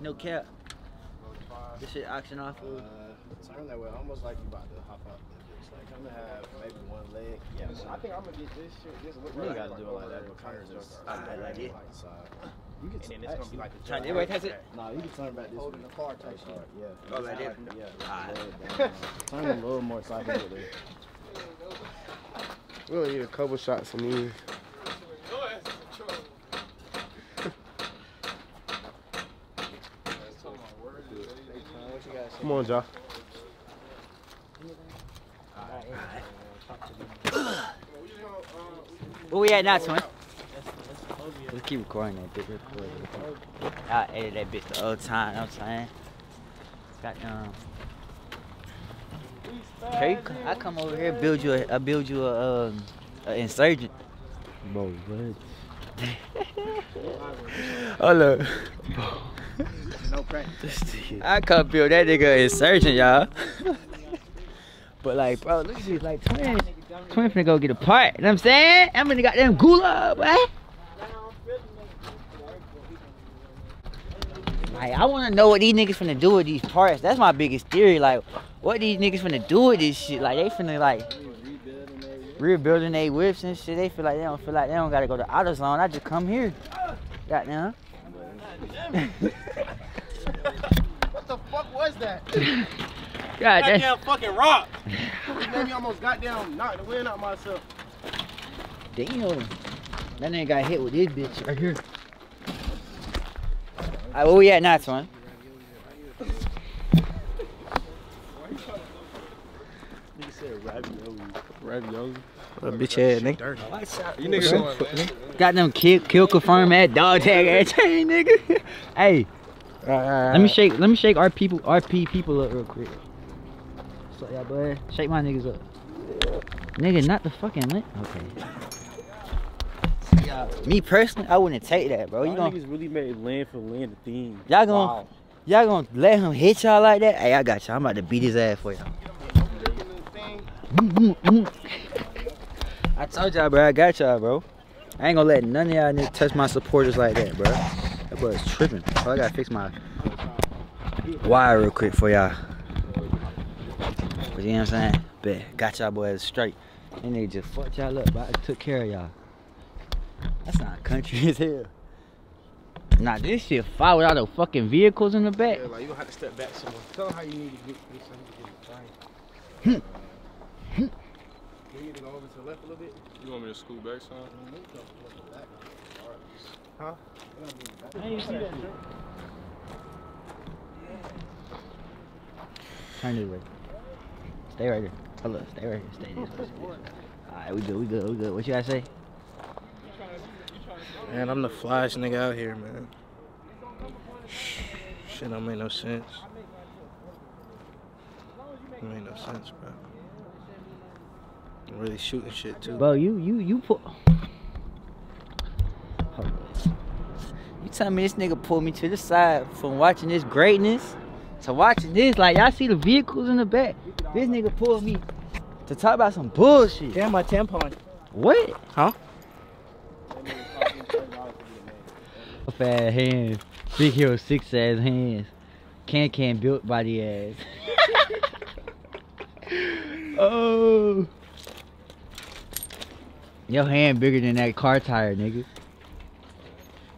no cap. This shit auction off. Uh, turn that way. Almost like you about to hop out. Like I'm gonna have maybe one leg. Yeah, I think I'm gonna get this shit. Just look. You really gotta do it like that. But kind of just like like it. You can turn. It's gonna be like a turn. That way, has it? Nah, you can turn back this way. Holding the car type shit. Yeah. Oh, like that. Yeah. Turn a little more side over there. We only need a couple shots from these. Come on, Ja. Where we at now, twin? We keep recording that bit. I edit that bit the old time, you know what I'm saying? Got um. Hey, I come over here, build you a, I build you a, um, a insurgent. Bro, what? Hold up. No practice. I come build that nigga insurgent, y'all. But like, bro, look at this, like twin, twin finna go get a part. You know what I'm saying? I'm gonna goddamn gulag, boy. Like, I wanna know what these niggas finna do with these parts. That's my biggest theory. Like, what these niggas finna do with this shit? Like, they finna like rebuilding their whips and shit. They feel like they don't feel like they don't gotta go to AutoZone. I just come here. Goddamn. What the fuck was that? God, goddamn that's... fucking rock. Maybe almost goddamn knocked the wind out myself. Damn. That nigga got hit with this bitch right here. Alright, where we at now, son? Nigga said ravioli. Ravioli? What a bitch ass nigga. You niggas going, got them kill, kill confirm ass dog tag ass chain, nigga. Hey, uh, let me shake, let me shake our people, R P people up real quick. What's up, y'all, bud? Shake my niggas up. Nigga, not the fucking lint. Okay. Y'all, me personally, I wouldn't take that, bro. You gonna niggas really made land for land a theme. Y'all gonna, wow. Y'all gonna let him hit y'all like that? Hey, I got y'all. I'm about to beat his ass for y'all. I told y'all, bro. I got y'all, bro. I ain't gonna let none of y'all niggas touch my supporters like that, bro. That boy is tripping. So I gotta fix my wire real quick for y'all. You know what I'm saying? Bet. Got y'all boys straight. And they just fucked y'all up, but I took care of y'all. That's not country as hell. Nah, this shit fire with all the fucking vehicles in the back. Yeah, like, you gonna have to step back somewhere. Tell them how you need to get this to get the train. You need to go over to the left a little bit? You want me to scoot back, son? Huh? I ain't see that shit. Turn this way. Stay right here. Hold up, stay right here. Stay this way. Alright, we good, we good, we good. What you gotta say? Man, I'm the flyest nigga out here, man. Shit don't make no sense. It don't make no sense, bro. I'm really shooting shit, too. Bro, you, you, you pull... Oh, you tell me this nigga pulled me to the side from watching this greatness to watching this. Like, y'all see the vehicles in the back. This nigga pulled me to talk about some bullshit. Damn, my tampon. What? Huh? Fat hands, big hero six ass hands, can can built by the ass. Oh, your hand bigger than that car tire, nigga.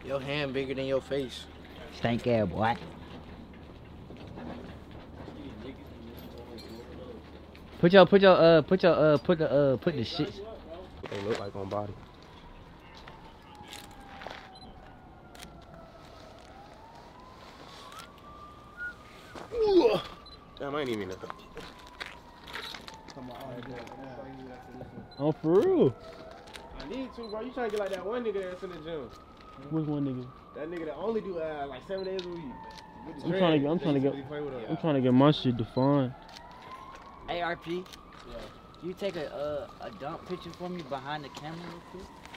Your hand bigger than your face. Stank ass boy. Put your put your uh put your uh put the uh put the shit. They look like on body. Damn, I ain't even nothing. Oh, for real? I need to, bro. You trying to get like that one nigga that's in the gym. Which one nigga? That nigga that only do uh, like seven days a week. I'm dread. trying to get, I'm trying to get, really I'm trying to get my shit defined. Hey, R P. Yeah. You take a uh, a dump picture for me behind the camera real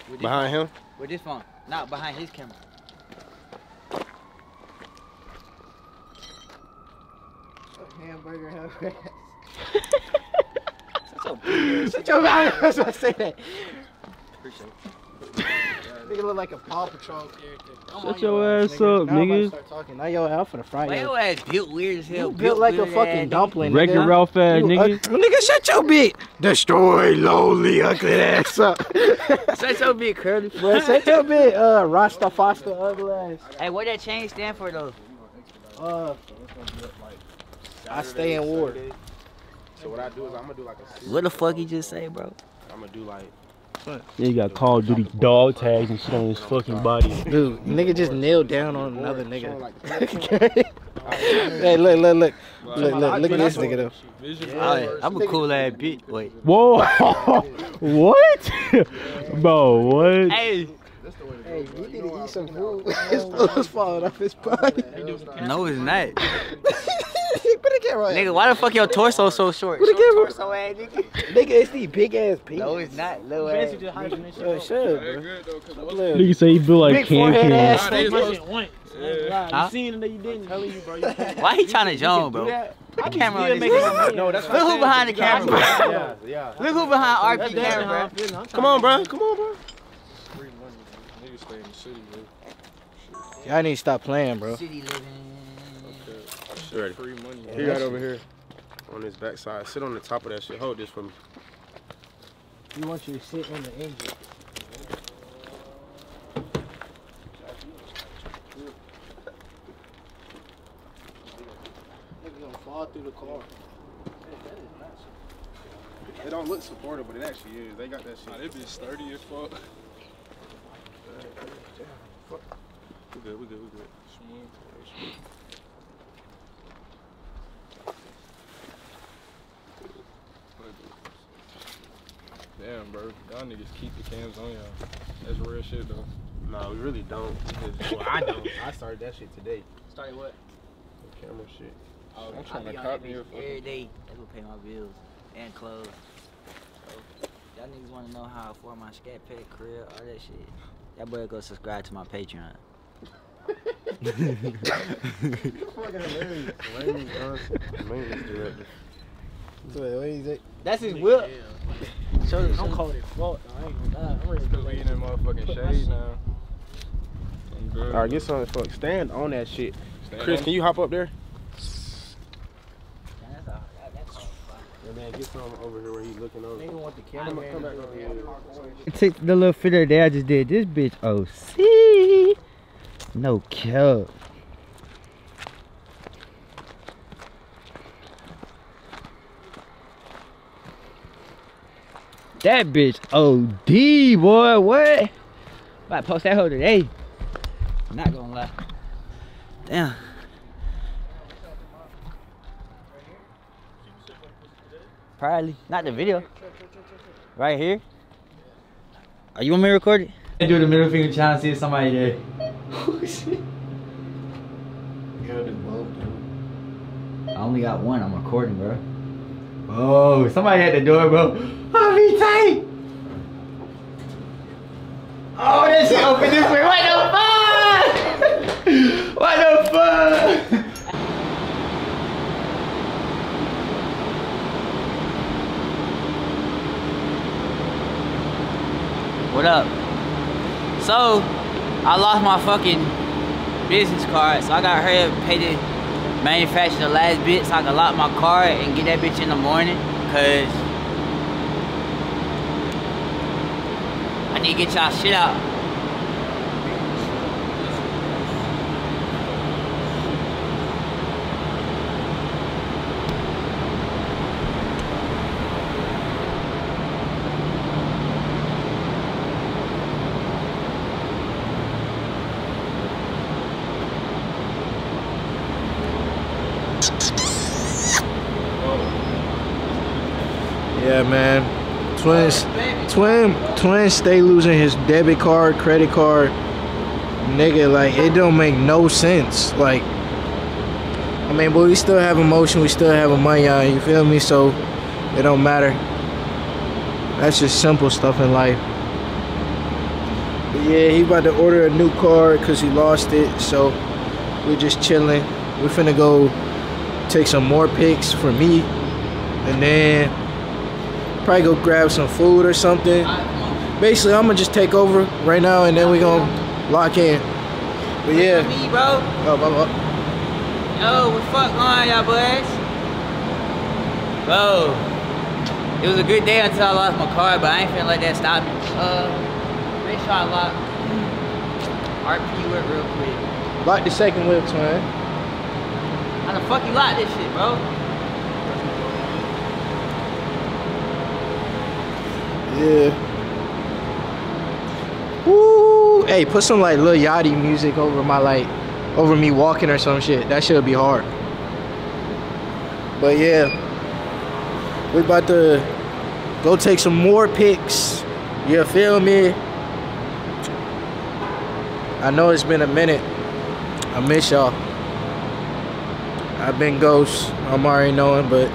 quick? Behind phone? him? With this phone? Not behind his camera. Hamburger, hamburger. Shut your mouth. I was about to say that. Appreciate it. Nigga look like a Paw Patrol character. Shut your, your ass, ass up, nigga. Now I'm about to start talking. Now your ass for the fry. Now your ass built weird as hell. You built, built like a fucking dumpling, nigga. Regular Ralph ass, nigga. Nigga, shut your big, destroy, lonely, ugly ass up. Shut your big, curly. Bro, shut your big, uh, Rasta Foster, ugly ass. Hey, what that chain stand for, though? Uh... I stay in war. So what I do is I'm gonna do like a. What the fuck you just say, bro? I'm gonna do like. What? Yeah, you got Call of Duty dog tags and shit on his fucking body. Dude, nigga just nailed down on another nigga. Hey, look, look, look, look, look, look, look at this nigga though. Yeah, I'm a cool ass bitch. Wait. Whoa. What? Bro, what? Hey. Hey, you need to eat some food. His clothes falling off his body. No, it's not. Nigga, why the fuck your torso so short? Put the camera. Torso ass, nigga. Nigga, it's the big ass penis. No, it's not, little ass. Yo, shut up, bro. Nigga say he feel like Can-Can. Ass. You seen him that you didn't. Why he trying to jump, bro? The camera on this. No, that's Look who behind the camera, bro. Look who behind R P camera, bro. Come on, bro. Come on, bro. Nigga stay in the city, bro. Y'all need to stop playing, bro. City living. Ready. Free money. Yeah, he right over here on his backside. Sit on the top of that shit. Hold this for me. He wants you to sit on the engine. Nigga gonna fall through the car. It don't look supportive, but it actually is. They got that shit. Nah, they be sturdy as fuck. We good, we good, we good. Smooth. Damn, bro. Y'all niggas keep the cams on y'all. That's real shit, though. Nah, we really don't. Because, well, I don't. I started that shit today. Started what? The camera shit. Oh, I'm trying to copy your phone. Every day, that's what pay my bills and clothes. So, y'all niggas want to know how I afford my Scat Pack, career, all that shit. Y'all better go subscribe to my Patreon. You're fucking hilarious. Lame, bro. Maintenance director. Wait, what is it? That's his whip. So, I'm so calling it fault, I ain't gonna lie. I'm ready to be in that motherfucking shade now. Alright, get some fuck. Stand on that shit. Stand Chris, on. Can you hop up there? Yeah, man, get some over here where he's looking over. They don't want the camera. Come back over here. It took the little fitter that I just did. This bitch O C. No cap. That bitch O D, boy. What? About to post that hoe today. I'm not gonna lie. Damn. Probably. Not the video. Right here? Are you want me to record it? I do the middle finger challenge, see if somebody there. Oh shit. You gotta do both, dude. I only got one. I'm recording, bro. Oh, somebody at the door, bro. Oh, be tight. Oh, that shit open this way. What the fuck? What the fuck? What up? So, I lost my fucking business card, so I gotta hurry up and pay the manufacture the last bit so I can lock my car and get that bitch in the morning, cause I need to get y'all shit out. Yeah, man, twins, twin, twin stay losing his debit card, credit card, nigga. Like it don't make no sense. Like, I mean, but we still have emotion, we still have a money on. You feel me? So it don't matter. That's just simple stuff in life. But yeah, he about to order a new card cause he lost it. So we're just chilling. We finna go take some more pics for me, and then probably go grab some food or something. Basically, I'm gonna just take over right now, and then we gonna lock in. But yeah, me, bro. Oh, bro, bro. Yo, what the fuck going on, y'all boys? Bro, it was a good day until I lost my car, but I ain't finna let that stop me. Uh, make sure I lock R P whip real quick. Lock the second whip, twin. How the fuck you lock this shit, bro? Yeah. Woo! Hey, put some like Lil Yachty music over my like, over me walking or some shit. That shit'll be hard. But yeah, we about to go take some more pics. You feel me? I know it's been a minute. I miss y'all. I've been ghost. I'm already knowing, but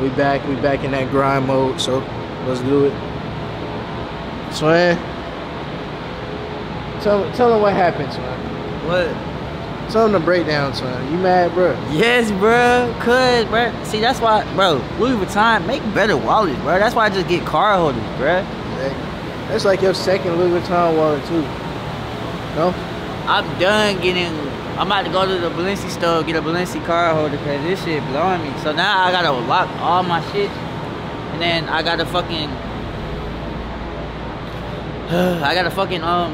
we back. We back in that grind mode. So let's do it. Swan, tell tell him what happened, Swan. What? Tell him the breakdown, Swan. You mad, bro? Yes, bro. Cause, bro. See, that's why, bro. Louis Vuitton make better wallets, bro. That's why I just get card holders, bro. That's like your second Louis Vuitton wallet too. No? I'm done getting. I'm about to go to the Balenci store, get a Balenci card holder, cause this shit blowing me. So now I gotta lock all my shit, and then I gotta fucking. I gotta fucking um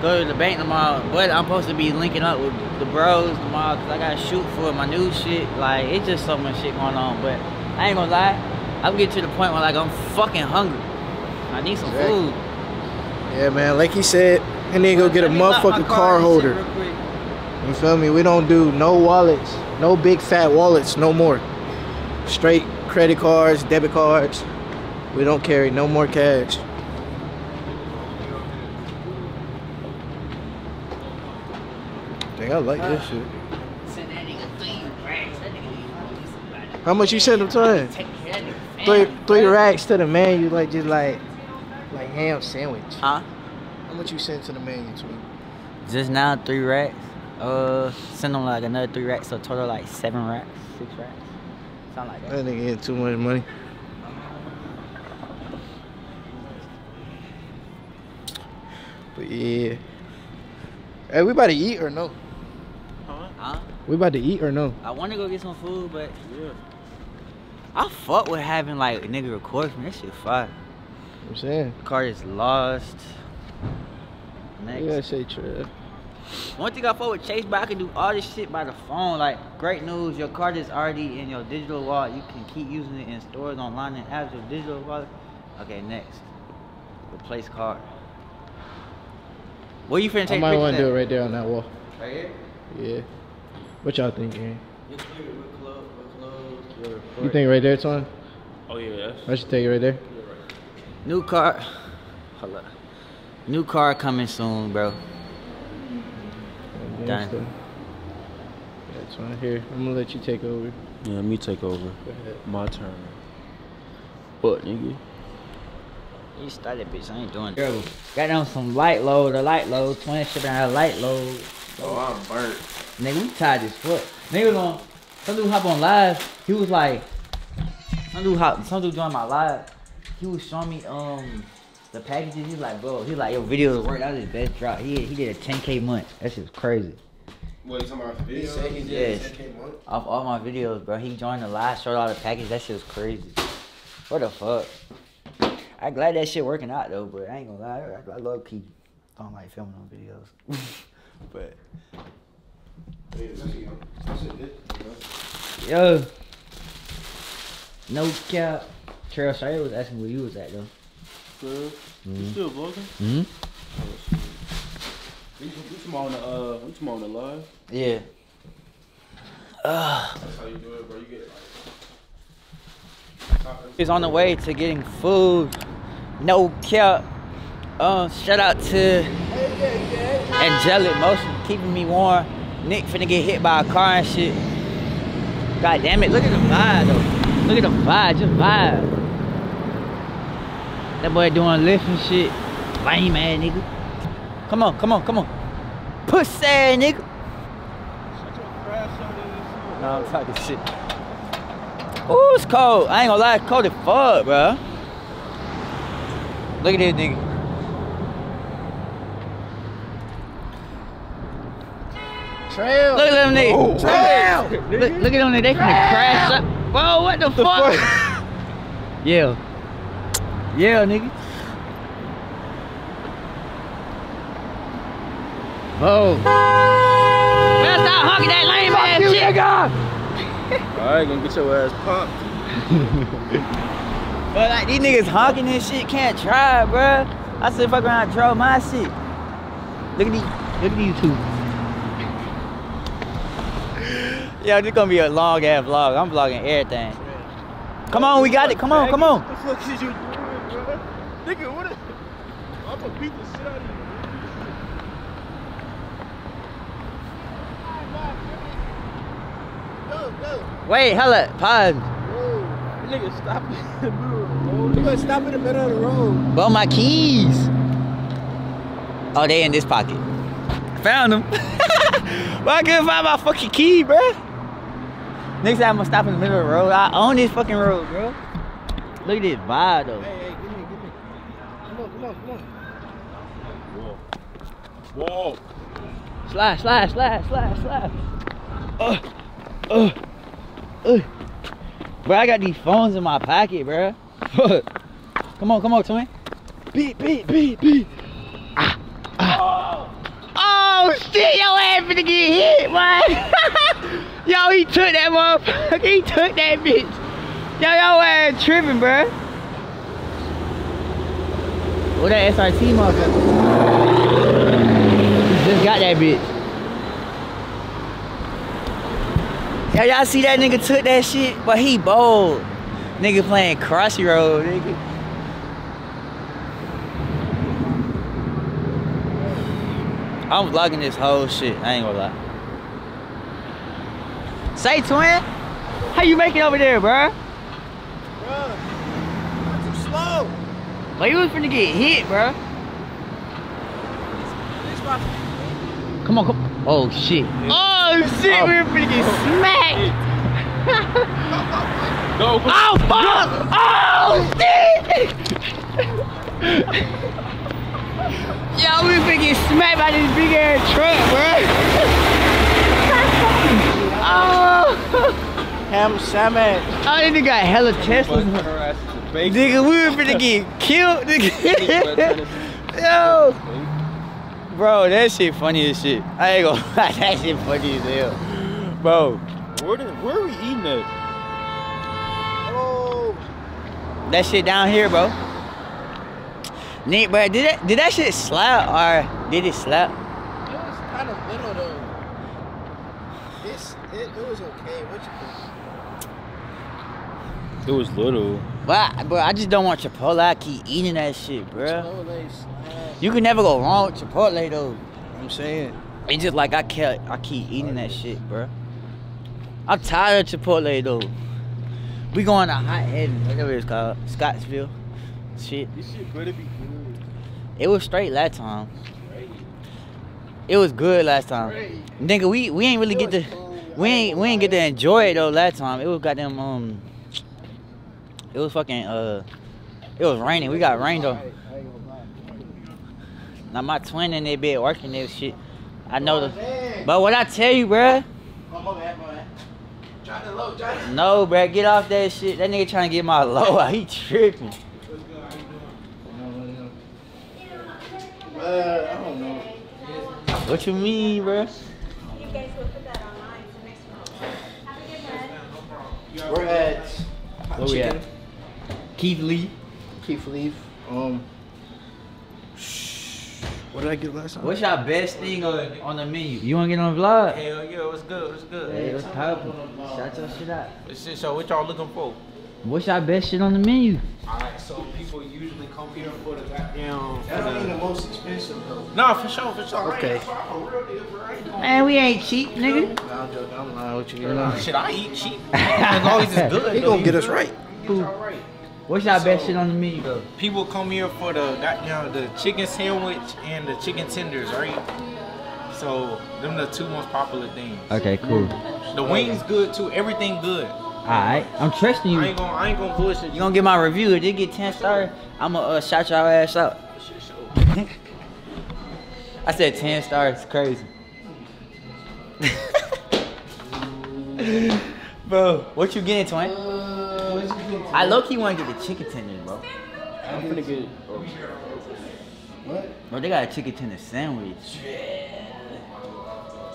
go to the bank tomorrow, but I'm supposed to be linking up with the bros tomorrow because I gotta shoot for my new shit. Like, it's just so much shit going on, but I ain't gonna lie, I'm getting to the point where like I'm fucking hungry. I need some exactly. food. Yeah, man, like he said, and then go get a motherfucking car holder. You feel me? We don't do no wallets, no big fat wallets no more. Straight credit cards, debit cards. We don't carry no more cash. I like this shit. How much you send them to him? Three, three racks to the man. You like just like, like ham sandwich. Huh? How much you send to the man you tweet? Just now three racks. Uh, send them like another three racks. So total like seven racks, six racks, something like that. That nigga had too much money. But yeah. Hey, we about to eat or no? Huh? We about to eat or no? I want to go get some food, but yeah. I fuck with having like a nigga record me. That shit fire. I'm saying. The car is lost. Next. Yeah, say trip. One thing I fuck with Chase, but I can do all this shit by the phone. Like, great news, your card is already in your digital wallet. You can keep using it in stores, online, and apps. Your digital wallet. Okay, next. Replace card. Where you finna take pictures? I might want to do it right there on that wall. Right here? Yeah. What y'all think, gang? We're close. We're close. You think right there it's on? Oh, yeah. I should take it right there. Yeah, right. New car. Hold up. New car coming soon, bro. Done. That's right here. I'm gonna let you take over. Yeah, let me take over. Go ahead. My turn. But nigga, you started, bitch. I ain't doing it. Got on some light load, a light load, twenty shit out light load. Oh, I'm burnt. Nigga, we tired as fuck. Niggas on. Some dude hop on live. He was like, some dude hop. Some dude joined my live. He was showing me um. the packages, he's like, bro, he's like, your videos work. That was his best drop. He he did a ten K month. That shit's crazy. What, you talking about videos? He said he did yes. a ten K month? Off all my videos, bro. He joined the live, showed all the packages. That shit was crazy. What the fuck? I'm glad that shit working out, though, but I ain't gonna lie. I, I love Keith. I don't like filming on videos. But. Yo. No cap. Trail Shire was asking where you was at, though. Mm -hmm. You still vlogging? Mm-hmm. We, we tomorrow on the uh, we tomorrow on the live. Yeah. Uh, That's how you do it, bro. You get like. He's on the way to getting food. No cap. Um, shout out to Angelic Motion keeping me warm. Nick finna get hit by a car and shit. God damn it! Look at the vibe though. Look at the vibe. Just vibe. That boy doing lifts and shit. Lame ass nigga. Come on, come on, come on. Pussy ass nigga. No, I'm talking shit. Ooh, it's cold. I ain't gonna lie, it's cold as fuck, bro. Look at this nigga. Trail. Look at them niggas. Trail. Look, look at them niggas. They finna crash up. Whoa, what the, the fuck? fuck? Yeah. Yeah, nigga. Oh. Better stop honking that lame Fuck ass you, shit. Nigga. Alright, gonna get your ass pumped. But like, these niggas honking this shit can't try, bruh. I said fuck around and draw my shit. Look at these, look at these two. Yeah, this gonna be a long ass vlog. I'm vlogging everything. Come on, we got it. Come on, come on. What the fuck is you doing? Nigga, what is... I'm gonna beat the shit out of you. Go, go. Wait, hella, pause. Whoa. This nigga stop in the middle of the road. You gonna stop in the middle of the road. But my keys. Oh, they in this pocket. Found them. But I couldn't find my fucking key, bruh. Next time I'm gonna stop in the middle of the road. I own this fucking road, bro. Look at this vibe, though. Hey, hey. Whoa. Whoa. Slide, slide, slide, slide, slide. Ugh. Ugh. Ugh. Bro, I got these phones in my pocket, bro. Come on, come on, twin. Beep, beep, beep, beep. Ah, ah. Oh. Oh, shit, yo ass finna get hit, man. Yo, he took that motherfucker. He took that bitch. Yo, yo ass tripping, bro. Oh, that S R T motherfucker. Just got that bitch. Y'all y'all see that nigga took that shit? But he bold. Nigga playing Crossy Road, nigga. I'm vlogging this whole shit. I ain't gonna lie. Say, twin. How you making over there, bruh? Bruh, not too slow. But you was finna get hit, bro. Come on, come. Oh shit. Oh shit, oh. We were finna get smacked. Go. Oh fuck! Go. Oh shit! Yo, we finna get smacked by this big ass truck, bro. Oh. Ham sandwich. I think they got hella Teslas. Nigga, we were finna get killed, nigga. Yo. Bro, that shit funny as shit. I ain't gonna lie, that shit funny as hell. Bro. Where, did, where are we eating at? Oh. That shit down here, bro. Nick, bro, did that, did that shit slap or did it slap? It was kind of little though. This, it, it was okay. What you think? It was little. But, bro, I just don't want Chipotle. I keep eating that shit, bro. Chipotle slap. You can never go wrong with Chipotle though. I'm saying. It's just like I kept, I keep eating that shit, bro. I'm tired of Chipotle though. We going to Hot Head, whatever it's called, Scottsville. Shit. This shit better be good. It was straight last time. Straight. It was good last time. Straight. Nigga, we we ain't really get to cold. we ain't we ain't get to enjoy it though last time. It was goddamn um it was fucking uh it was raining. We got rained on. Now my twin and they be working this shit. I know the but what I tell you, bruh. No, bruh, get off that shit. That nigga trying to get my low out. He tripping. Uh, I don't know. What you mean, bruh? You guys will put that online for next month. We're at Hot Chicken. At? Keith Lee. Keith Lee. Um. What did I get last time? What's your best thing on, on the menu? You wanna get on the vlog? Hell yeah, what's good? What's good? Hey, what's poppin'? Shout your shit out. So what y'all looking for? What's our best shit on the menu? Alright, so people usually come here for the goddamn. That don't mean the most expensive though. No, for sure, for sure. Okay. Man, we ain't cheap, nigga. No, I'm joking. I'm lying. What you get on? Shit, I eat cheap. As long as it's good. He gonna get us right. What's our best shit on the menu though? People come here for the goddamn the chicken sandwich and the chicken tenders, right? So them the two most popular things. Okay, cool. The wings good too. Everything good. Alright, I'm trusting you. I ain't gonna, I ain't gonna bullshit you. You gonna get my review. If they get ten stars, I'ma uh, shout y'all ass out. I said ten stars, crazy. Bro, what you getting, twin? Uh, you getting, I low-key wanna get the chicken tenders, bro. I'm finna get it. Oh. What? Bro, they got a chicken tender sandwich. I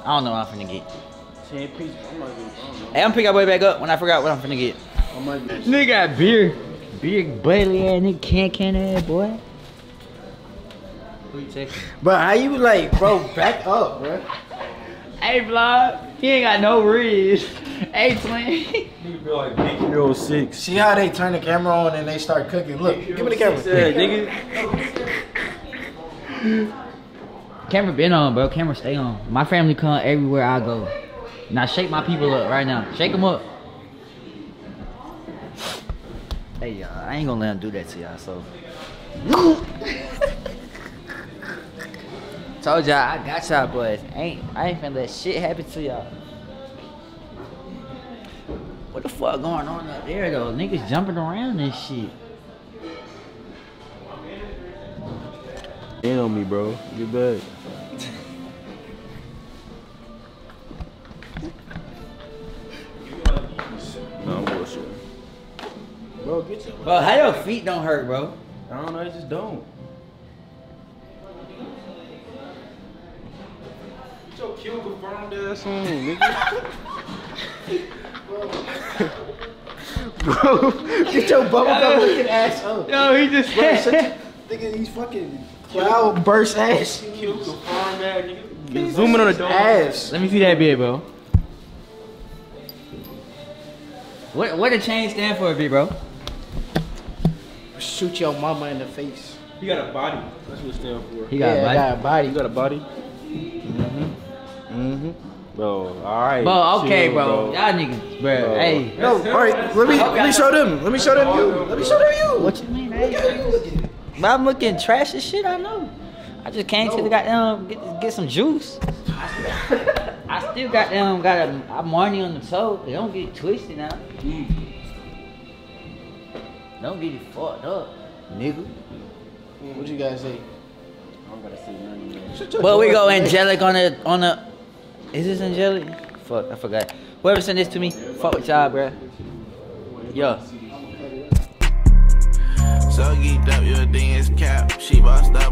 don't know what I'm finna get. Hey, I'm picking my way back up when I forgot what I'm finna get. Nigga got beer. Big belly ass nigga can't can ass boy. Who you taking? Bro, how you like, bro, back up, bro. Hey, vlog. He ain't got no ribs. Hey, twin. Nigga be like big oh six. See how they turn the camera on and they start cooking. Look, give me the camera. Nigga. Camera been on, bro. Camera stay on. My family come everywhere I go. Now shake my people up right now. Shake them up. Hey y'all, uh, I ain't gonna let them do that to y'all, so. Told y'all, I got y'all boys. Ain't, I ain't finna let shit happen to y'all. What the fuck going on up there though? Niggas jumping around and shit. Damn me, bro. Get back. Bro, get your bro, how your feet don't hurt, bro? I don't know, they just don't. Get your cubicle burned ass on, nigga. Bro, get your bubblegum looking ass on. Yo, he just bro, such a, nigga, he's fucking cloud burst ass. Cubicle burned ass, nigga. Zooming on his ass. Let me see that bit, bro. What what did chain stand for, B, bro? Shoot your mama in the face. He got a body. That's what it stands for. He got, yeah, a body. got a body. He got a body. Mm-hmm. Mm-hmm. Bro, all right. Bro, okay, chill, bro. bro. Y'all niggas, bro. bro. Hey. No, all right. Let me let me show them. Let me show them you. Let me show them you. What you mean? Look at you looking. But I'm looking trash as shit. I know. I just came no. to the goddamn get get some juice. I still got them. Got a I'm Marnie on the toe. They don't get it twisted now. Mm. Don't get it fucked up, nigga. Mm. What you guys say? I'm gonna say nothing. Well, we go angelic on the on the. Is this angelic? Fuck, I forgot. Whoever sent this to me, fuck with y'all, bruh. Yo. So geeked up, your thing is cap. She bossed up.